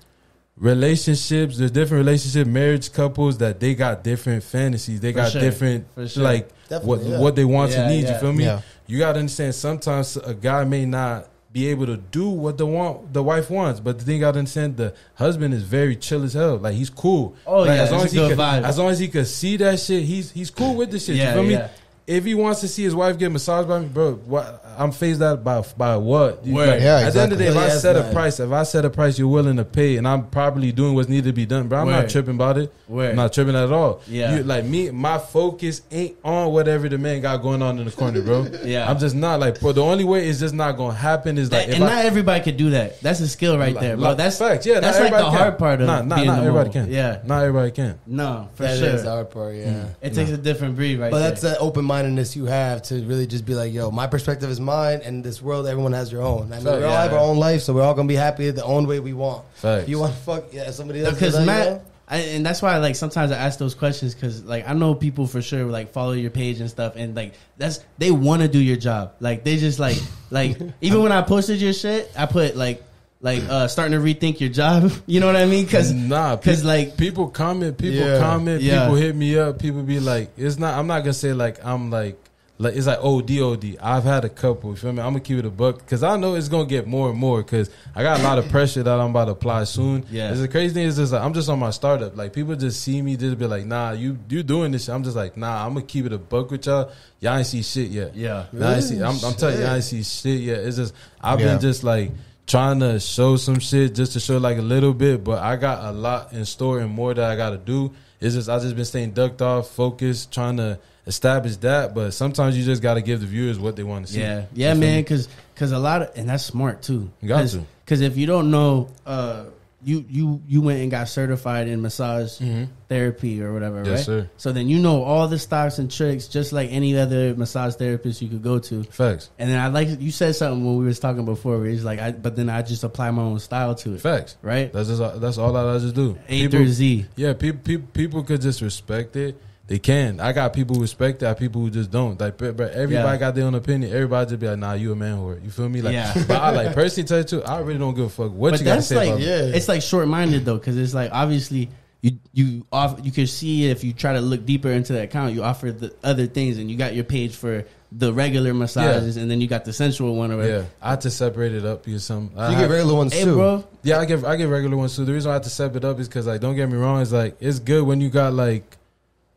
relationships, there's different relationship, marriage couples that they got different fantasies. They For got sure. different, sure. like, Definitely, what yeah. what they want yeah, and need. Yeah. You feel me? Yeah. You got to understand sometimes a guy may not be able to do what the want the wife wants, but the thing you got to understand, the husband is very chill as hell. Like, he's cool. Oh, like, yeah. As long as, he could, as long as he could see that shit, he's he's cool with the shit. Yeah, you feel yeah. me? If he wants to see his wife get massaged by me, bro, what, I'm phased out by by what? Like, yeah, exactly. At the end of the day, if I set a price, if I set a price, you're willing to pay, and I'm probably doing what's needed to be done, bro. I'm Word. not tripping about it. Word. I'm not tripping at all. Yeah, you, like me, my focus ain't on whatever the man got going on in the corner, bro. yeah, I'm just not like, bro. The only way it's just not gonna happen is like, that, if and I, not everybody could do that. That's a skill right like, there, bro. Like, that's facts. Yeah, that's like the can. hard part of nah, nah, being not everybody can. Yeah, not everybody can. No, for that sure, is the hard part. Yeah, mm. it takes no. a different breed, right? But there. that's an open mind. You have to really just be like, yo, my perspective is mine, and this world, everyone has their own. I mean, so, we all yeah, have our own life, so we're all gonna be happy the own way we want. Facts. If you want to fuck, yeah, somebody else. Because Matt, you know? I, and that's why, like, sometimes I ask those questions because, like, I know people for sure like follow your page and stuff, and like that's they want to do your job. Like they just like like even when I posted your shit, I put like. Like uh, starting to rethink your job, you know what I mean? Because nah, because pe- like people comment, people yeah, comment, yeah. people hit me up, people be like, it's not. I'm not gonna say like I'm like Like, it's like O D O D. I've had a couple. You feel me? I'm going to keep it a buck because I know it's going to get more and more because I got a lot of pressure that I'm about to apply soon. Yeah. The crazy thing is just like, I'm just on my startup. Like, people just see me, just be like, nah, you you doing this shit. I'm just like, nah, I'm going to keep it a buck with y'all. Y'all ain't see shit yet. Yeah. Really? Y'all ain't see, I'm, I'm telling you, y'all ain't see shit yet. It's just, I've yeah. been just like trying to show some shit just to show like a little bit, but I got a lot in store and more that I got to do. It's just, I've just been staying ducked off, focused, trying to establish that, but sometimes you just got to give the viewers what they want to see. Yeah, yeah, you man, because because a lot of, and that's smart too. You got Cause, to because if you don't know, uh, you you you went and got certified in massage mm-hmm. therapy or whatever, yes, right? Sir. So then you know all the stocks and tricks, just like any other massage therapist you could go to. Facts. And then I like you said something when we was talking before, where it's like, I, but then I just apply my own style to it. Facts. Right. That's just that's all I, I just do. A people, through Z. Yeah, people people people could just respect it. They can. I got people who respect that, people who just don't. Like, but everybody yeah. got their own opinion. Everybody just be like, nah, you a man whore. You feel me? Like, yeah. But I, like, personally tell you, too, I really don't give a fuck what but you got to say like, about yeah. it. It's, like, short-minded, though, because it's, like, obviously, you you off, you can see if you try to look deeper into that account, you offer the other things, and you got your page for the regular massages, yeah. and then you got the sensual one. Or yeah, I had to separate it up. You some so you get regular ones hey, too, bro. Yeah, I get, I get regular ones, too. The reason I have to separate it up is because, like, don't get me wrong, it's, like, it's good when you got, like,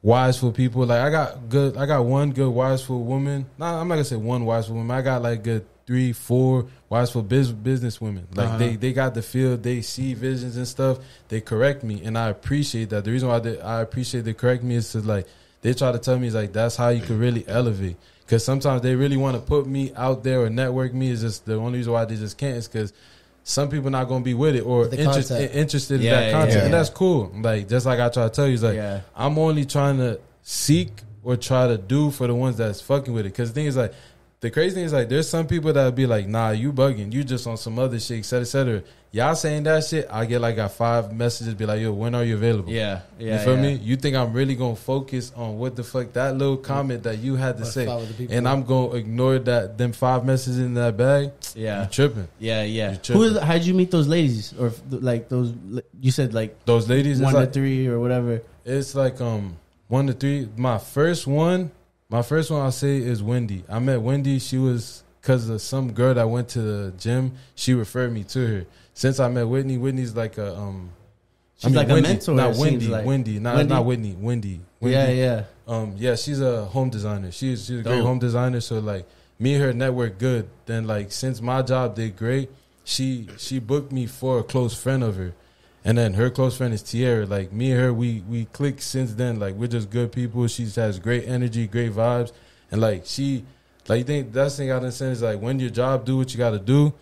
wise for people. Like I got good I got one good wise for woman. Nah, I'm not gonna say one wise for woman. I got like good three, four wise for biz, business women. Like uh-huh. they, they got the field, they see visions and stuff. They correct me and I appreciate that. The reason why they, I appreciate they correct me is to like they try to tell me is like that's how you could really elevate. Cause sometimes they really wanna put me out there or network me. Is just the only reason why they just can't is cause some people not gonna be with it or interest, interested yeah, in that content, yeah, yeah. and that's cool. Like just like I try to tell you, it's like yeah. I'm only trying to seek or try to do for the ones that's fucking with it. Because the thing is, like the crazy thing is, like there's some people that be like, "Nah, you bugging, you just on some other shit, et cetera, et cetera." Y'all saying that shit, I get like got five messages, be like, "Yo, when are you available?" Yeah, yeah. You feel yeah. me? You think I'm really gonna focus on what the fuck that little comment that you had to Let's say, and I'm gonna ignore that them five messages in that bag? Yeah, you tripping. Yeah, yeah. Tripping. Who is? How'd you meet those ladies, or like those? You said like those ladies, one to like, three or whatever. It's like um one to three. My first one. My first one I'll say is Wendy. I met Wendy. She was because of some girl that went to the gym. She referred me to her. Since I met Whitney, Whitney's like a um, she's I mean, like Wendy, a mentor. Not Wendy, like. Wendy, not Wendy? not Whitney, Wendy, Wendy. Yeah, yeah. Um, yeah, she's a home designer. She's she's a Dope. great home designer. So like me and her network good. Then like since my job did great, she she booked me for a close friend of her. And then her close friend is Tierra. Like, me and her, we we clicked since then. Like, we're just good people. She has great energy, great vibes. And, like, she, like, you think that's the thing I done said is, like, when your job do what you got to do,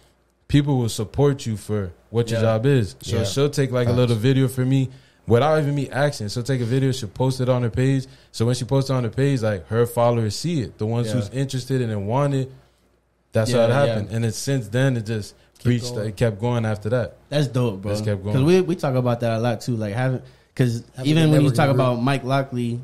people will support you for what yeah. your job is. So yeah. she'll take, like, a little video for me without even me asking. She'll take a video. She'll post it on her page. So when she posts it on her page, like, her followers see it. The ones yeah. who's interested and want it, that's yeah, how it happened. Yeah. And then since then, it just... Reached, it kept going after that. That's dope, bro. Just kept going. Because we we talk about that a lot too. Like having, because even when you talk about Mike Lockley,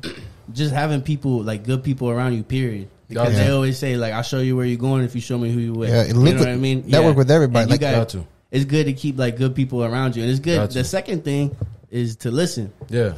just having people like good people around you. Period. Because yeah. they always say like, "I'll show you where you're going if you show me who you with." Yeah, you know with, what I mean. Network yeah. with everybody. And like you got to. It's good to keep like good people around you, and it's good. The second thing is to listen. Yeah.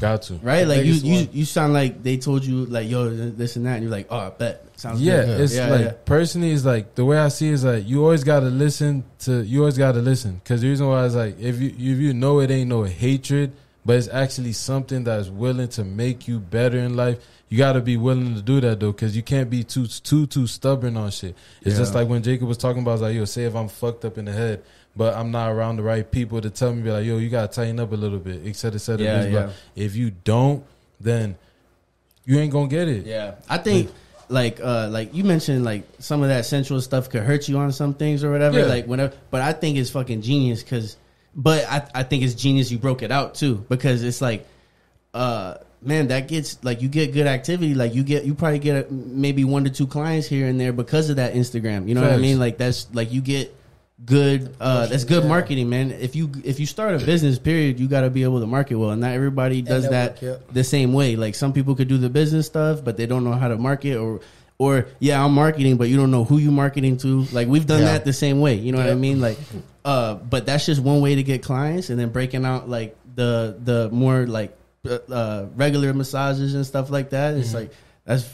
Got to. Right? Like you, you you sound like they told you like, yo, this and that, and you're like, oh, I bet. Sounds yeah, good. It's yeah, like yeah. personally it's like the way I see it is like you always gotta listen to you always gotta listen. Cause the reason why is like if you if you know it ain't no hatred, but it's actually something that's willing to make you better in life. You got to be willing to do that, though, because you can't be too too too stubborn on shit. It's yeah. just like when Jacob was talking about, I was like, yo, say if I'm fucked up in the head, but I'm not around the right people to tell me, be like, yo, you got to tighten up a little bit, et cetera, et cetera. Yeah, yeah. Like, if you don't, then you ain't going to get it. Yeah. I think, like, uh, like you mentioned, like, some of that sensual stuff could hurt you on some things or whatever. Yeah. Like, whenever. But I think it's fucking genius because, but I, I think it's genius you broke it out, too, because it's like, uh, man, that gets like you get good activity. Like you get, you probably get a, maybe one to two clients here and there because of that Instagram. You know Facts. what I mean? Like that's like you get good. Uh, that's good yeah. marketing, man. If you if you start a business, period, you got to be able to market well, and not everybody does network, that yeah. the same way. Like some people could do the business stuff, but they don't know how to market or or yeah, I'm marketing, but you don't know who you marketing to. Like we've done yeah. that the same way. You know yeah. what I mean? Like, uh, but that's just one way to get clients, and then breaking out like the the more like. Uh, regular massages and stuff like that. It's mm-hmm. like that's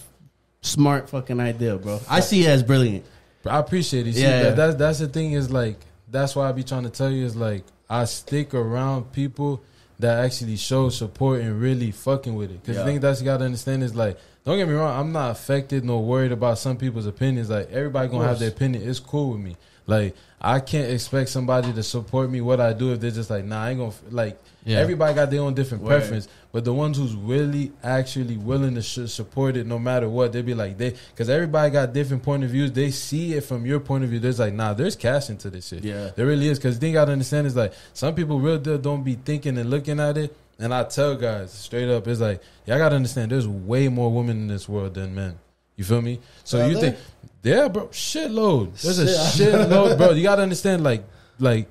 smart fucking idea, bro. I see it as brilliant. I appreciate it. See, yeah, that, that's that's the thing is like that's why I be trying to tell you is like I stick around people that actually show support and really fucking with it. Because yeah. the thing that's you got to understand is like, don't get me wrong, I'm not affected nor worried about some people's opinions. Like everybody gonna have their opinion. It's cool with me. Like I can't expect somebody to support me what I do if they're just like, nah, I ain't gonna like. Yeah. Everybody got their own different Word. preference, but the ones who's really actually willing to sh- support it no matter what, they be like they because everybody got different point of views. They see it from your point of view. There's like, nah, there's cash into this shit. Yeah, there really is. Because the thing you gotta understand is like some people real deal don't be thinking and looking at it. And I tell guys straight up, it's like y'all gotta understand. There's way more women in this world than men. You feel me? So Brother? you think, yeah, bro, shitload. There's a shitload, bro. You gotta understand, like, like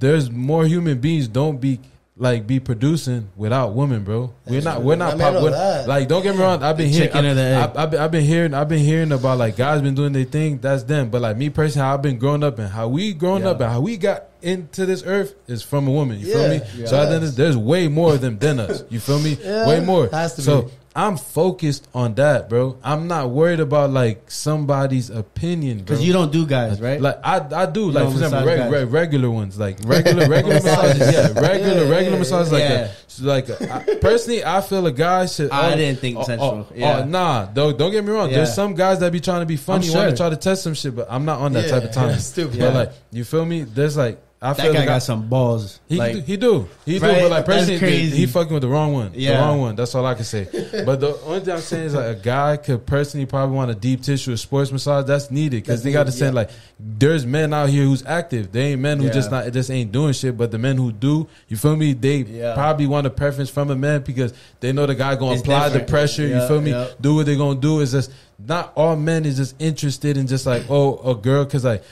there's more human beings. Don't be. Like be producing without women, bro. We're not, we're not. I mean, pop, we're, like, don't get me wrong. I've been hearing, I've, I've, been, I've been hearing, I've been hearing about like guys been doing their thing. That's them. But like me personally, how I've been growing up and how we growing yeah. up and how we got into this earth is from a woman. You yeah. feel me? Yeah. So I think there's way more of them than us. You feel me? Yeah, way more. Has to so be. I'm focused on that, bro. I'm not worried about like somebody's opinion, bro. Because you don't do guys, right? Like I, I do. You like for example, reg, reg, regular ones, like regular, regular massages. Yeah, regular, yeah, regular yeah, massages. Yeah. Like, a, like a, I, personally, I feel a guy should. Oh, I didn't think oh, sensual. Oh, yeah. oh, nah, don't don't get me wrong. Yeah. There's some guys that be trying to be funny, sure. want to try to test some shit, but I'm not on that yeah, type of time. Yeah, stupid. But yeah. like, you feel me? There's like. I that feel guy like got I, some balls. He like, do, he do, he right? do. But like, personally, he, he fucking with the wrong one. Yeah. The wrong one. That's all I can say. But the only thing I'm saying is like a guy could personally probably want a deep tissue or sports massage. That's needed because they got to say yeah. like, there's men out here who's active. They ain't men who yeah. just not just ain't doing shit. But the men who do, you feel me? They yeah. probably want a preference from a man because they know the guy gonna it's apply different. the pressure. Yeah, you feel me? Yeah. Do what they gonna do. Is just not all men is just interested in just like oh a girl because like.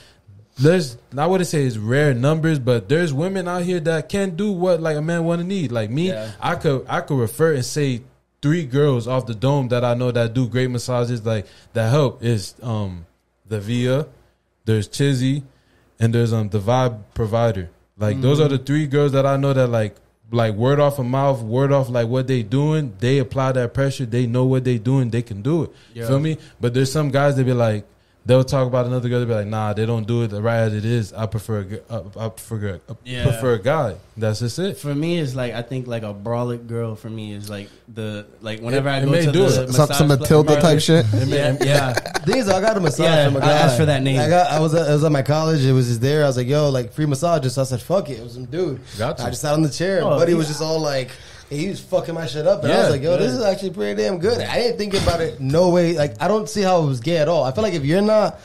There's, I wouldn't say it's rare numbers, but there's women out here that can do what like a man want to need. Like me, yeah. I could I could refer and say three girls off the dome that I know that do great massages like that help is um the Via, there's Chizzy, and there's um the Vibe Provider. Like mm-hmm. those are the three girls that I know that like like word off of mouth, word off like what they doing. They apply that pressure. They know what they doing. They can do it. Yeah. Feel me? But there's some guys that be like. They'll talk about another girl. They'll be like, nah, they don't do it right as it is. I prefer a, uh, I prefer a, yeah. prefer a guy. That's just it. For me, it's like, I think like a brolic girl for me is like the, like whenever it, I go to do the it. Some, some Matilda pl- type shit. It yeah. May, yeah. These, I got a massage yeah, from a guy. I asked for that name. I, got, I, was at, I was at my college. It was just there. I was like, yo, like free massages. So I said, fuck it. It was some dude. Gotcha. I just sat on the chair. Oh, but he yeah. was just all like. He was fucking my shit up. And yeah, I was like, yo, yeah. this is actually pretty damn good. I didn't think about it. No way. Like, I don't see how it was gay at all. I feel like if you're not,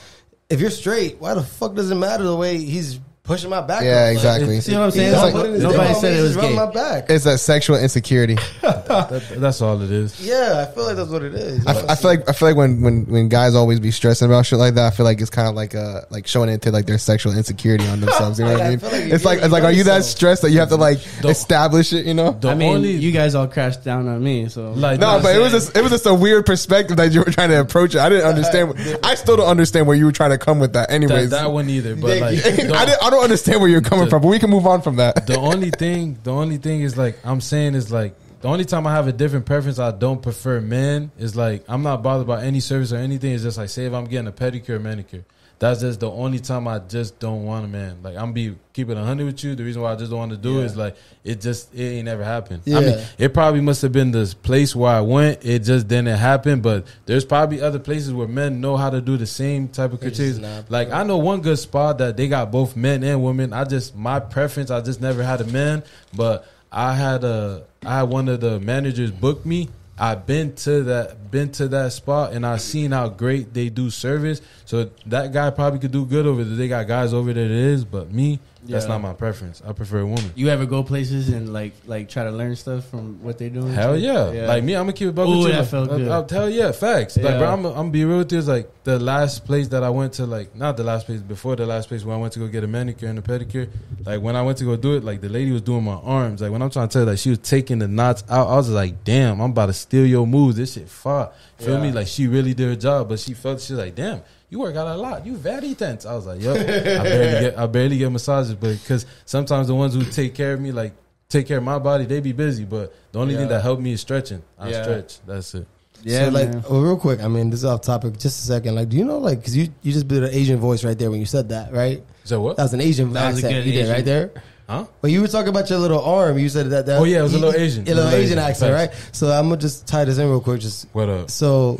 if you're straight, why the fuck does it matter the way he's pushing my back? Yeah, up? exactly. Like, see what I'm saying? Like, nobody nobody said it was gay. My back. It's that sexual insecurity. that, that, that's all it is. Yeah, I feel like that's what it is. I, I, I feel like I feel like when, when, when guys always be stressing about shit like that, I feel like it's kind of like uh like showing into like their sexual insecurity on themselves. You know what I mean? Like it's like it's like are you that so. stressed that you have to like the, establish it? You know? The I mean, only, you guys all crashed down on me, so like, no, but it was just, it was just a weird perspective that you were trying to approach it. I didn't understand. I still don't understand where you were trying to come with that. Anyways, that, that one either. But like, I didn't. I don't understand where you're coming the, from, but we can move on from that. The only thing, the only thing is like I'm saying is like the only time I have a different preference, I don't prefer men. Is like I'm not bothered by any service or anything. It's just like say if I'm getting a pedicure, manicure. That's just the only time I just don't want a man. Like I'm be keeping a hundred with you. The reason why I just don't want to do yeah. it is like it just it ain't never happened. Yeah. I mean, it probably must have been this place where I went. It just didn't happen. But there's probably other places where men know how to do the same type of criteria. Like I know one good spot that they got both men and women. I just my preference. I just never had a man. But I had a I had one of the managers book me. I've been to that been to that spot and I seen how great they do service. So that guy probably could do good over there. They got guys over there that is, but me, yeah. that's not my preference. I prefer a woman. You ever go places and like like try to learn stuff from what they're doing? Hell yeah. yeah. Like me, I'm gonna keep it buck with you. That like, felt I, good. I'll tell yeah, facts. Yeah. Like bro, I'm I'm gonna be real with you, it's like the last place that I went to, like not the last place, before the last place where I went to go get a manicure and a pedicure, like when I went to go do it, like the lady was doing my arms. Like when I'm trying to tell you, like she was taking the knots out, I was just like, damn, I'm about to steal your moves. This shit fire. Feel yeah. me? Like she really did her job, but she felt she's like, damn, you work out a lot. You very tense. I was like, yo, I barely get I barely get massages, but because sometimes the ones who take care of me, like take care of my body, they be busy. But the only yeah. thing that helped me is stretching. I yeah. stretch. That's it. Yeah, so like, well, real quick, I mean, this is off topic, just a second. Like, do you know, like, because you, you just did an Asian voice right there when you said that, right? So what? That was an Asian that accent you Asian. did right there. Huh? But you were talking about your little arm. You said that. that oh, yeah, it was he, a little Asian. A little Asian, Asian accent, thanks. Right? So I'm going to just tie this in real quick. Just What up? So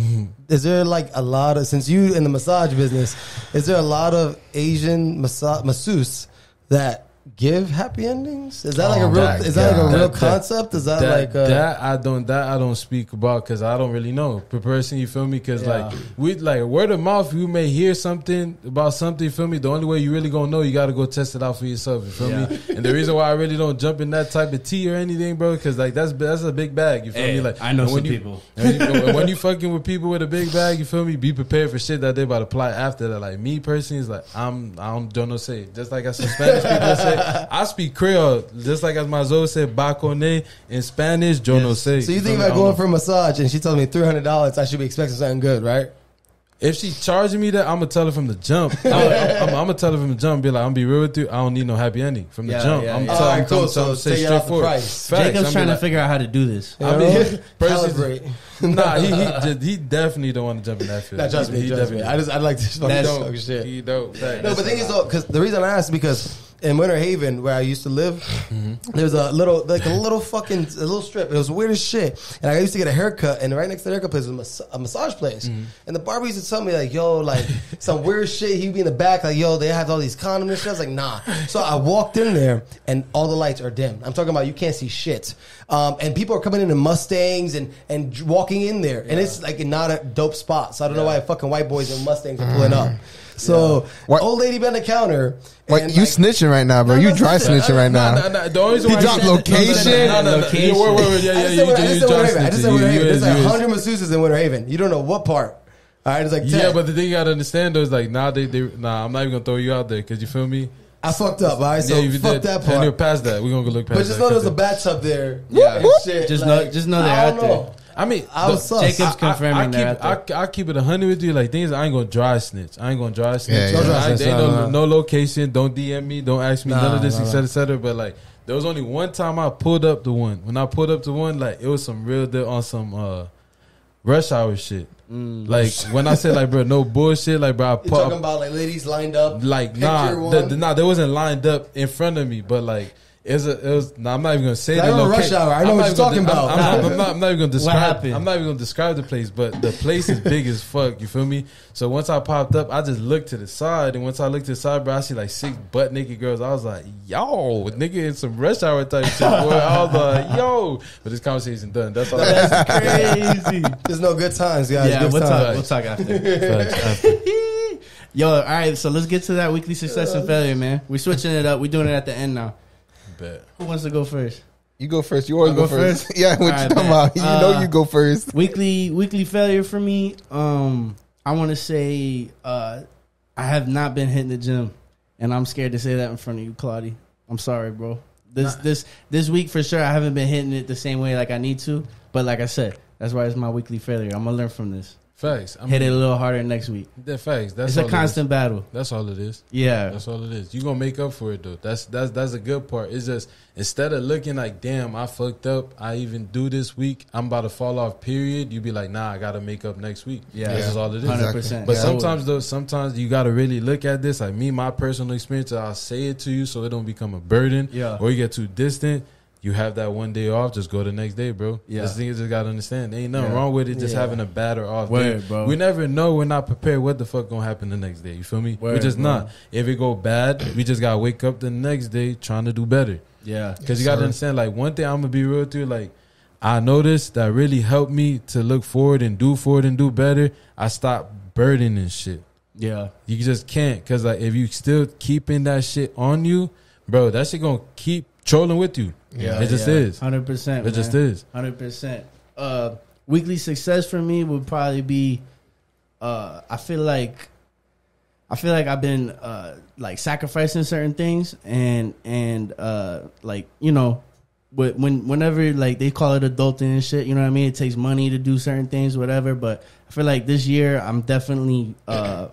is there like a lot of, since you in the massage business, is there a lot of Asian massa- masseuse that give happy endings? Is that oh, like a real, that, is that yeah. like a real that, concept? Is that, that like a, that I don't, that I don't speak about because I don't really know per person, you feel me? Because yeah. like we like word of mouth, you may hear something about something, you feel me? The only way you really gonna know, you gotta go test it out for yourself, you feel yeah. me? And the reason why I really don't jump in that type of tea or anything, bro, because like that's that's a big bag, you feel hey, me? Like I know some you, people. When you, when you fucking with people with a big bag, you feel me? Be prepared for shit that they about to apply after that. Like me personally, is like I'm I don't don't know say just like I some Spanish people say. I speak Creole, just like as my Zoe said, Bacone in Spanish, yo no sé. So you think about going for a massage and she tells me three hundred dollars, I should be expecting something good, right? If she charging me that, I'm going to tell her from the jump. I'm, I'm, I'm going to tell her from the jump, be like, I'm going to be real with you, I don't need no happy ending. From the yeah, jump, yeah, I'm going yeah. to tell her, so say straightforward. Jacob's I'm trying like, to figure out how to do this. I mean, celebrate. Nah, he, he, just, he definitely don't want to jump in that field. Nah, trust he, me, he trust me. I just, I'd like to just fucking talk shit. He dope. No, but the thing is, though, because the reason I asked is because in Winter Haven, where I used to live, mm-hmm. there's a little, like a little fucking, a little strip. It was weird as shit. And I used to get a haircut, and right next to the haircut place was a, mas- a massage place. Mm-hmm. And the barber used to tell me, like, yo, like, some weird shit. He'd be in the back, like, yo, they have all these condoms and shit. I was like, nah. So I walked in there, and all the lights are dim. I'm talking about you can't see shit. Um, and people are coming in in Mustangs and, and walking in there. Yeah. And it's, like, not a dope spot. So I don't yeah. know why fucking white boys in Mustangs are pulling mm-hmm. up. So yeah. old lady been the counter. What, you like, snitching right now, bro? No, no, you dry no, snitching no, right no, now. No, no, the only he dropped location. No, no, no. Location. Wait, wait, wait, yeah, yeah, you, I just said Winter Haven. I just said Winter Haven. There's like one hundred masseuses in Winter Haven. You don't know what part. All right, it's like ten. Yeah, but the thing you gotta understand though is like nah, they, they nah, I'm not even gonna throw you out there because you feel me. I fucked up, all right? So yeah, fuck did. that part. Anyway, past that, we're gonna go look past that. But just know there's a bathtub there. Yeah, just know, just know they're out there. I mean, I was look, Jacob's confirming I, I, I that. Keep, I, I keep it one hundred with you. Like, things I ain't going to dry snitch. I ain't going to dry snitch. Yeah, yeah. No, dry snitch. I, no, no, no location. Don't D M me. Don't ask me nah, none of this, nah, et cetera, et cetera. But, like, there was only one time I pulled up to one. When I pulled up to one, like, it was some real deal on some uh, rush hour shit. Mm. Like when I said like bro no bullshit like bro I pop, talking about like ladies lined up like nah the, the, nah they wasn't lined up in front of me but like it's a, it was nah, I'm not even gonna say that no rush hour I know I'm what you're talking de- about I'm, I'm, I'm, not, I'm not even gonna describe I'm not even gonna describe the place but the place is big as fuck you feel me so once I popped up I just looked to the side and once I looked to the side bro I see like six butt naked girls I was like yo nigga it's some rush hour type shit boy I was like yo but this conversation done that's all that's crazy there's no good times guys. Yeah. Yeah, we'll talk, we'll talk after. Yo, all right, so let's get to that weekly success and failure, man. We're switching it up. We're doing it at the end now. Bet. Who wants to go first? You go first. You always go, go first. first. Yeah, what right, you talking about? You uh, know you go first. Weekly weekly failure for me, um, I want to say uh, I have not been hitting the gym, and I'm scared to say that in front of you, Claudie. I'm sorry, bro. This, nah. this, this week for sure, I haven't been hitting it the same way like I need to, but like I said, that's why it's my weekly failure. I'm gonna learn from this. Facts. I'm Hit it a little harder next week. The facts. That's it's all a constant it battle. That's all it is. Yeah. That's all it is. You gonna make up for it though. That's that's that's a good part. It's just instead of looking like damn, I fucked up. I even do this week. I'm about to fall off. Period. You be like, nah, I gotta make up next week. Yeah. yeah. This is all it is. one hundred percent. But yeah. sometimes though, sometimes you gotta really look at this. Like me, my personal experience. I'll say it to you so it don't become a burden. Yeah. Or you get too distant. You have that one day off, just go the next day, bro. Yeah. This thing you just got to understand. There ain't nothing yeah. wrong with it, just yeah. having a bad or off Word, day. Bro. We never know. We're not prepared what the fuck going to happen the next day. You feel me? Word, we're just bro. not. If it go bad, we just got to wake up the next day trying to do better. Yeah. Because yes, you got to understand, like, one thing I'm going to be real to you, like, I noticed that really helped me to look forward and do forward and do better. I stopped burdening shit. Yeah. You just can't because, like, if you still keeping that shit on you, bro, that shit going to keep trolling with you. Yeah, it just yeah. is. one hundred percent. It man. just is. one hundred percent. Uh, weekly success for me would probably be, uh, I feel like, I feel like I've been uh, like sacrificing certain things and and uh, like you know, when whenever like they call it adulting and shit, you know what I mean. It takes money to do certain things, whatever. But I feel like this year I'm definitely, uh,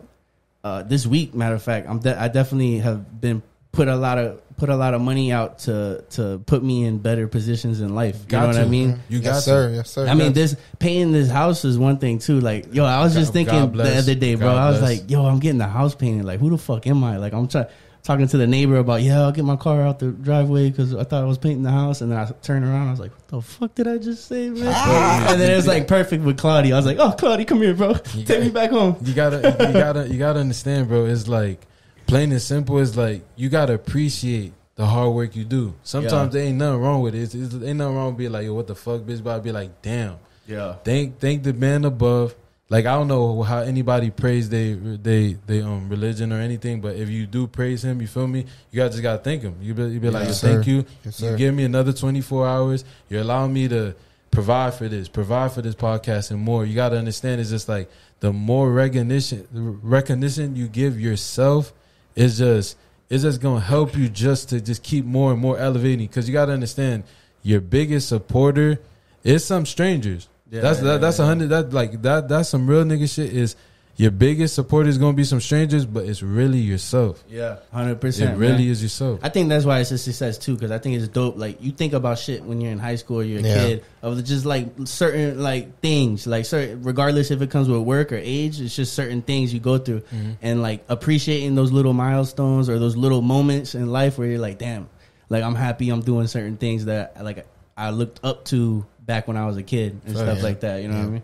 uh, this week, matter of fact, I'm de- I definitely have been put a lot of. put a lot of money out to to put me in better positions in life. You got know what you, I mean? You got yes, sir. Yes, sir. I mean, this paying this house is one thing too. Like, yo, I was God, just thinking the other day, bro. God I was bless. like, yo, I'm getting the house painted. Like, who the fuck am I? Like, I'm trying talking to the neighbor about, yeah, I'll get my car out the driveway because I thought I was painting the house, and then I turned around, I was like, what the fuck did I just say, man? And then it was like perfect with Claudia. I was like, oh, Claudia, come here, bro. You Take gotta, me back home. You gotta, you gotta, you gotta understand, bro. It's like. Plain and simple is like you gotta appreciate the hard work you do. Sometimes yeah. there ain't nothing wrong with it. It's, it's, ain't nothing wrong with being like, yo, what the fuck, bitch? But I'd be like, damn. Yeah. Thank thank the man above. Like, I don't know how anybody praise they they they um religion or anything, but if you do praise him, you feel me? You gotta just gotta thank him. You be, you be yeah, like, yes, thank sir. you. Yes, you give me another twenty-four hours. You allow me to provide for this, provide for this podcast and more. You gotta understand it's just like the more recognition recognition you give yourself. It's just it's just gonna help you just to just keep more and more elevating, because you gotta understand your biggest supporter is some strangers. Yeah, that's that, that's a hundred. That like that that's some real nigga shit. Is your biggest supporter is gonna be some strangers, but it's really yourself. Yeah, hundred percent. It really man. is yourself. I think that's why it's a success too, because I think it's dope. Like, you think about shit when you're in high school, or you're a yeah. kid, of just like certain like things, like certain, regardless if it comes with work or age, it's just certain things you go through, mm-hmm. and like appreciating those little milestones or those little moments in life where you're like, damn, like I'm happy I'm doing certain things that like I looked up to back when I was a kid and so, stuff yeah. like that. You know yeah. what I mean?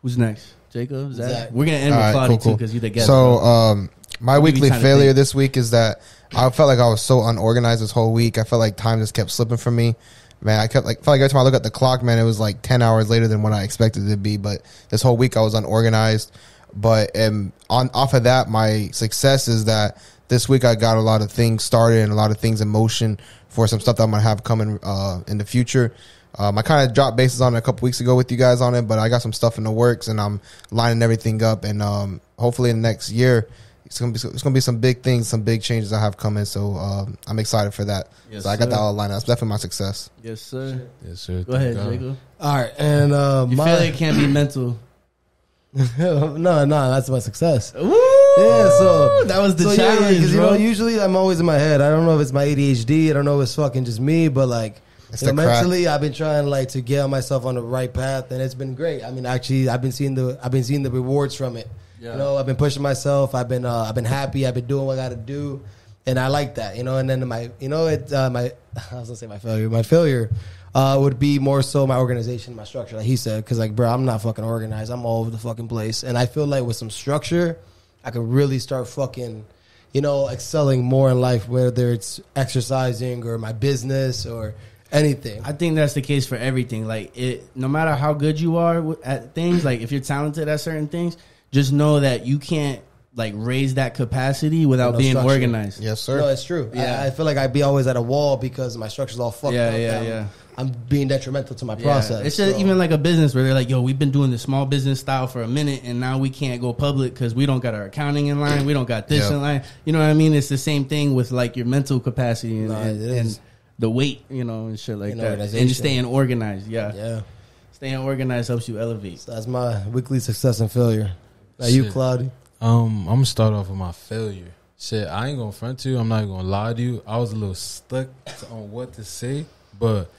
Who's next? Jacob, Zach. Zach. We're going to end All with Claudia, right, cool, too, because cool. you the guest. So, um, my weekly failure this week is that I felt like I was so unorganized this whole week. I felt like time just kept slipping from me. Man, I kept like felt like every time I look at the clock, man, it was like ten hours later than what I expected it to be. But this whole week I was unorganized. But um, on off of that, my success is that this week I got a lot of things started and a lot of things in motion for some stuff that I'm going to have coming uh, in the future. Um, I kind of dropped bases on it a couple weeks ago with you guys on it, but I got some stuff in the works, and I'm lining everything up. And um, hopefully in the next year, it's going to be it's gonna be some big things, some big changes I have coming. So um, I'm excited for that. Yes, so I got sir. that all lined up. That's definitely my success. Yes, sir. Yes, sir. Go ahead, God. Jacob. All right. And uh, you my feel like it can't be mental. no, no, that's my success. Woo! Yeah, so that was the so challenge, yeah, yeah, cause, you know, usually I'm always in my head. I don't know if it's my A D H D. I don't know if it's fucking just me, but like. You know, mentally, crack. I've been trying like to get myself on the right path, and it's been great. I mean, actually, I've been seeing the I've been seeing the rewards from it. Yeah. You know, I've been pushing myself. I've been uh, I've been happy. I've been doing what I got to do, and I like that. You know, and then my you know it uh, my I was gonna say my failure. My failure uh, would be more so my organization, my structure. Like he said, because like bro, I'm not fucking organized. I'm all over the fucking place, and I feel like with some structure, I could really start fucking. You know, excelling more in life, whether it's exercising or my business or anything. I think that's the case for everything. Like, it, no matter how good you are at things, like if you're talented at certain things, just know that you can't like raise that capacity without no being structure. Organized. Yes, sir. No, it's true. Yeah, I, I feel like I'd be always at a wall because my structure's all fucked yeah, up. Yeah, yeah, yeah. I'm being detrimental to my process. Yeah. It's just so. Even like a business where they're like, yo, we've been doing this small business style for a minute, and now we can't go public because we don't got our accounting in line. We don't got this yeah. in line. You know what I mean? It's the same thing with like your mental capacity and, no, and, and the weight, you know, and shit like in that. And just staying organized. Yeah. Yeah. Staying organized helps you elevate. So that's my weekly success and failure. Are you, Claudia? Um, I'm going to start off with my failure. Shit, I ain't going to front to you. I'm not going to lie to you. I was a little stuck on what to say, but...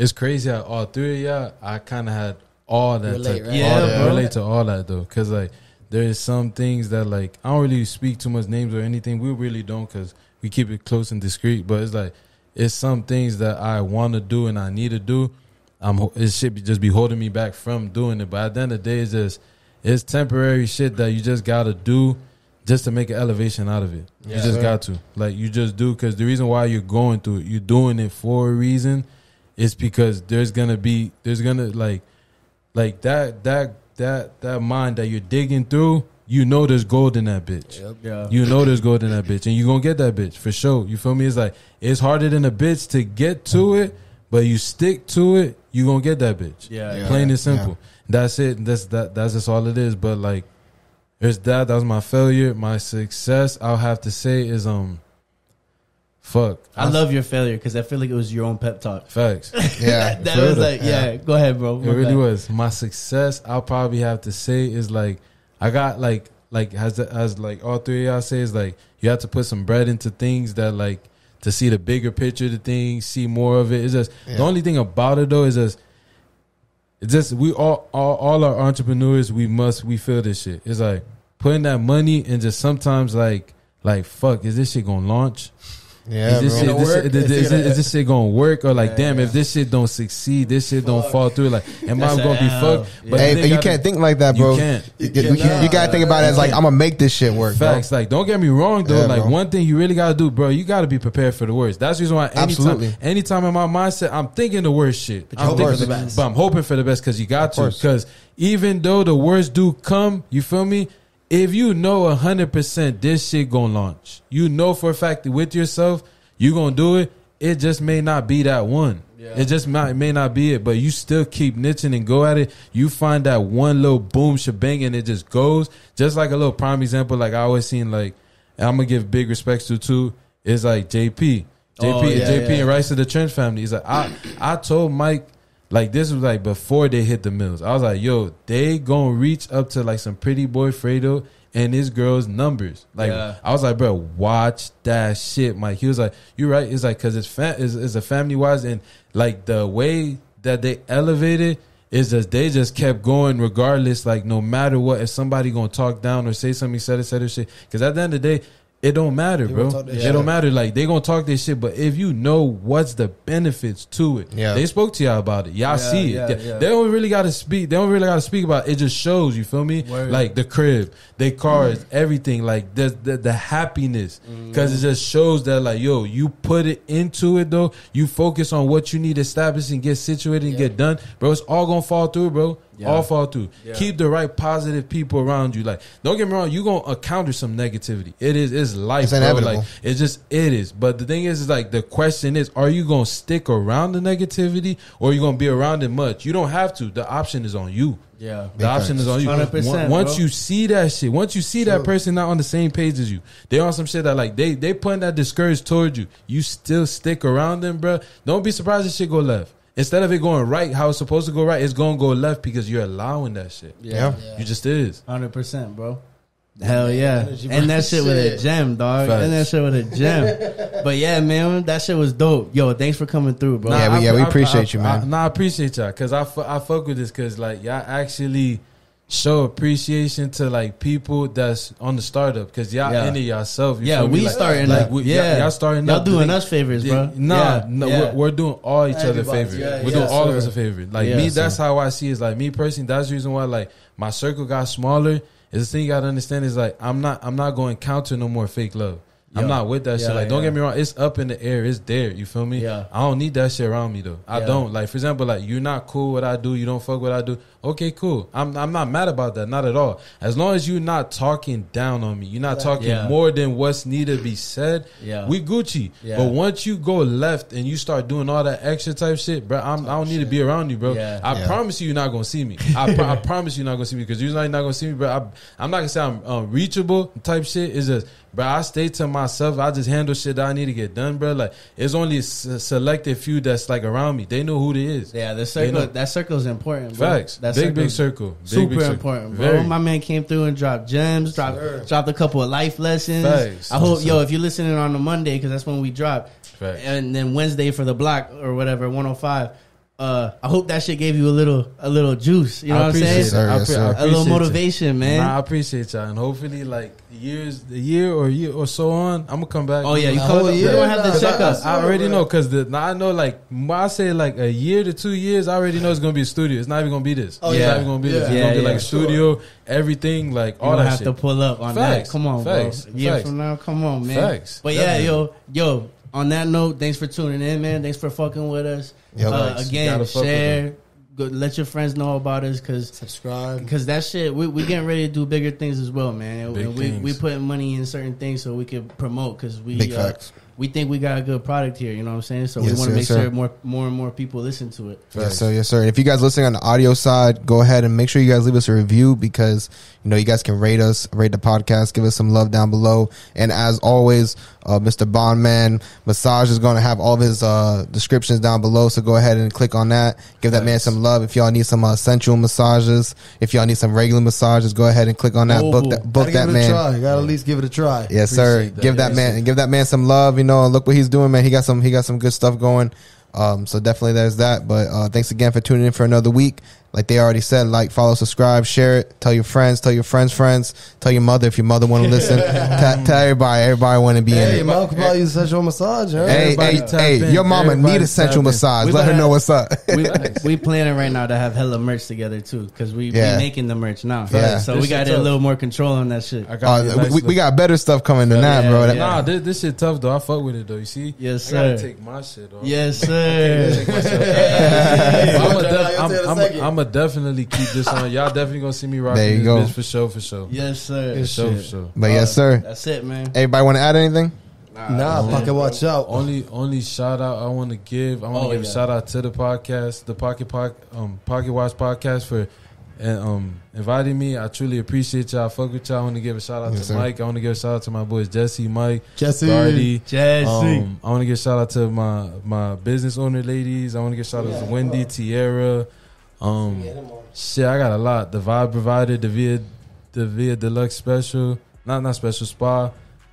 It's crazy how all three of y'all, I kind of had all that. Relate, right? yeah, all that. I relate to all that, though, because, like, there is some things that, like, I don't really speak too much names or anything. We really don't because we keep it close and discreet. But it's, like, it's some things that I want to do and I need to do. I'm It should be just be holding me back from doing it. But at the end of the day, it's just it's temporary shit that you just got to do just to make an elevation out of it. Yeah, you just right. got to. Like, you just do, because the reason why you're going through it, you're doing it for a reason. It's because there's gonna be there's gonna like like that that that that mine that you're digging through, you know there's gold in that bitch. Yep, yeah. You know there's gold in that bitch, and you're gonna get that bitch for sure. You feel me? It's like it's harder than a bitch to get to it, but you stick to it, you gonna get that bitch. Yeah. yeah. Plain and simple. Yeah. That's it. That's that that's just all it is. But like there's that, that was my failure. My success, I'll have to say, is um Fuck. I, I love your failure because I feel like it was your own pep talk. Facts. Yeah. that that was like, yeah, yeah, go ahead, bro. Go it really back. was. My success, I'll probably have to say, is like, I got like, like, as, as like all three of y'all say, is like, you have to put some bread into things that, like, to see the bigger picture of the thing, see more of it. It's just yeah. the only thing about it though is just it's just we all, all all our entrepreneurs, we must we feel this shit. It's like putting that money and just sometimes like like fuck, is this shit gonna launch? Yeah, is this, shit, this, shit, is, is, is this shit gonna work or like yeah, damn yeah. if this shit don't succeed, this shit fuck. don't fall through, like am I gonna be fucked? Yeah. But hey, you gotta, can't think like that, bro. You can't. You, you, can't, you, nah, you gotta think about it as like I'm gonna make this shit work. Facts, bro. Like don't get me wrong though. Yeah, like bro. one thing you really gotta do, bro. You gotta be prepared for the worst. That's the reason why anytime, anytime in my mindset, I'm thinking the worst shit. But, I'm thinking the best. but I'm hoping for the best because you got to. Because even though the worst do come, you feel me? If you know one hundred percent this shit gonna launch, you know for a fact that with yourself, you gonna do it, it just may not be that one. Yeah. It just might, may not be it, but you still keep niching and go at it. You find that one little boom shebang and it just goes. Just like a little prime example, like I always seen, like, and I'm gonna give big respects to too, is like J P. J P, oh, yeah, J P yeah. and Rice of the Trent family. He's like, I, I told Mike, like, this was, like, before they hit the mills. I was like, yo, they gonna reach up to, like, some Pretty Boy Fredo and his girl's numbers. Like, yeah. I was like, bro, watch that shit, Mike. He was like, you're right. It's like, because it's, fa- it's, it's a family-wise, and, like, the way that they elevated is just they just kept going regardless, like, no matter what. If somebody gonna talk down or say something, said it, said it, shit. Because at the end of the day, it don't matter, bro. It shit. don't matter. Like, they gonna talk this shit, but if you know what's the benefits to it, yeah. they spoke to y'all about it. Y'all yeah, see it. Yeah, they, yeah. they don't really gotta speak. They don't really gotta speak about it. It just shows. You feel me? Word. Like the crib, they cars, mm. everything. Like the the, the happiness, because mm. it just shows that like, yo, you put it into it though. You focus on what you need established and get situated and yeah. get done, bro. It's all gonna fall through, bro. Yeah. All fall through. Yeah. Keep the right positive people around you. Like, don't get me wrong, you gonna encounter some negativity. It is, it's life. It's inevitable. Like, it's just, it is. But the thing is, is like the question is, are you gonna stick around the negativity, or are you gonna be around it much? You don't have to. The option is on you. Yeah, the option is on you. one hundred percent, once bro. you see that shit, once you see that person not on the same page as you, they on some shit that like they they putting that discouraged toward you. You still stick around them, bro. Don't be surprised if shit go left. Instead of it going right, how it's supposed to go right, it's going to go left because you're allowing that shit. Yeah. yeah. You just is. one hundred percent, bro. Hell yeah. And that shit with a gem, dog. Facts. And that shit with a gem. But yeah, man, that shit was dope. Yo, thanks for coming through, bro. Nah, yeah, we, yeah, I, we appreciate I, I, you, man. I, nah, I appreciate y'all because I, f- I fuck with this because, like, y'all actually show appreciation to, like, people that's on the startup because y'all yeah. into yourself. You yeah, we like, starting like, up. Like, yeah. Y'all, y'all starting y'all up. Y'all doing us favors, bro. Nah, yeah. no, yeah. We're, we're doing all each Everybody's, other favors. Yeah, we're yeah, doing sure. all of us a favor. Like, yeah, me, so. that's how I see it. Like, me personally, that's the reason why, like, my circle got smaller. Is the thing you got to understand is, like, I'm not I'm not going to encounter no more fake love. Yo. I'm not with that yeah, shit. Like, yeah. don't get me wrong. It's up in the air. It's there. You feel me? Yeah. I don't need that shit around me, though. I yeah. don't. Like, for example, like, you're not cool what I do. You don't fuck what I do. Okay, cool. I'm I'm not mad about that. Not at all. As long as you're not talking down on me, you're not talking yeah. more than what's needed to be said, yeah. we Gucci. Yeah. But once you go left and you start doing all that extra type shit, bro, I'm, I don't need shit. to be around you, bro. Yeah. I yeah. promise you you're not going to see me. I, pro- I promise you're not going to see me because you're not going to see me, bro. I, I'm not going to say I'm unreachable type shit. It's just, bro, I stay to myself. I just handle shit that I need to get done, bro. Like, it's only a s- selected few that's, like, around me. They know who it is. Yeah, the circle, that circle is important, bro. Facts. That big, circle, big circle. Big, super big circle. important, bro. Very. My man came through and dropped gems, dropped, sure. dropped a couple of life lessons. Facts. I hope, so, yo, if you're listening on a Monday, because that's when we drop, Facts. and then Wednesday for the block or whatever, one oh five Uh, I hope that shit gave you a little a little juice. You know I what I'm saying? Sir, I pre- I a little motivation, you. man. Nah, I appreciate y'all. And hopefully, like, years, a year or year or so on, I'm going to come back. Oh, yeah. You come up. Year, you don't have to check us. I, I already know because I know, like, I say, like, a year to two years, I already know it's going to be a studio. It's not even going to be this. Oh, yeah. It's not even going to be yeah. this. It's yeah, going to be, like, yeah, studio, sure. everything, like, all you that have shit. have to pull up on Facts. that. Come on, Facts. bro. Yeah, from now, come on, man. Facts. But, yeah, yo, yo. on that note, thanks for tuning in, man. Thanks for fucking with us. Yo, uh, again, share. Go, let your friends know about us. Cause, Subscribe. Because that shit, we, we getting ready to do bigger things as well, man. Big we things. we putting money in certain things so we can promote. Because we uh, we think we got a good product here. You know what I'm saying? So yes, we want to make sir. sure more, more and more people listen to it. Yes, yes, sir. Yes, sir. If you guys listening on the audio side, go ahead and make sure you guys leave us a review because, you know, you guys can rate us, rate the podcast, give us some love down below. And as always, uh, Mister BonMen Massage is going to have all of his uh, descriptions down below. So go ahead and click on that. Give that man some love. If y'all need some uh, sensual massages, if y'all need some regular massages, go ahead and click on that. Book that, book that man. Try. Gotta at least give it a try. Yes, sir. Give that man and give that man some love. You know, and look what he's doing, man. He got some. He got some good stuff going. Um, so definitely there's that. But uh, thanks again for tuning in for another week. Like they already said, like, follow, subscribe, share it. Tell your friends, tell your friends' friends, tell your mother if your mother want to listen. T- tell everybody, everybody want to be hey, in it. Hey, mom could probably use a sensual massage. Right? Hey, hey, hey, your mama everybody need a sensual massage. We Let her have, know what's up. we, we planning right now to have hella merch together too, because we yeah. we making the merch now. Yeah. So this we got a little more control on that shit. I got uh, nice we, we got better stuff coming than yeah, that, bro. Yeah. Nah, this, this shit tough though. I fuck with it though. You see? Yes, sir. I gotta take my shit off. Yes, sir. I'm I'm definitely keep this on. Y'all definitely gonna see me rocking there you this go. Bitch for sure, for sure. Yes, sir. For sure, for sure. But uh, yes, sir. That's it, man. Everybody want to add anything? Nah, nah Pocket Watch out. Only, only shout out I want to give. I want to oh, give yeah. a shout out to the podcast, the Pocket Poc, um, Pocket Watch Podcast for and, um, inviting me. I truly appreciate y'all. I fuck with y'all. I want to give a shout out yes, to sir. Mike. I want to give a shout out to my boys Jesse, Mike, Jesse, Jesse. Um, I want to give a shout out to my my business owner ladies. I want to give a shout out yeah, to Wendy, up. Tierra. Um, shit, I got a lot. The Vibe Provider, the Via, the Via Deluxe Special, not not special spa.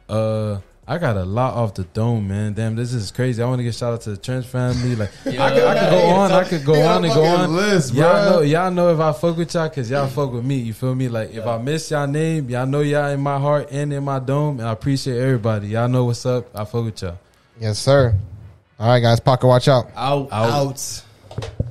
Uh, I got a lot off the dome, man. Damn, this is crazy. I want to give shout out to the Trent family. Like, yeah, I, could, I could go on, I could go on and go on. List, y'all know, y'all know if I fuck with y'all, cause y'all fuck with me. You feel me? Like, yeah. if I miss y'all name, y'all know y'all in my heart and in my dome, and I appreciate everybody. Y'all know what's up. I fuck with y'all. Yes, sir. All right, guys. Pocket Watch out. Out. Out. out.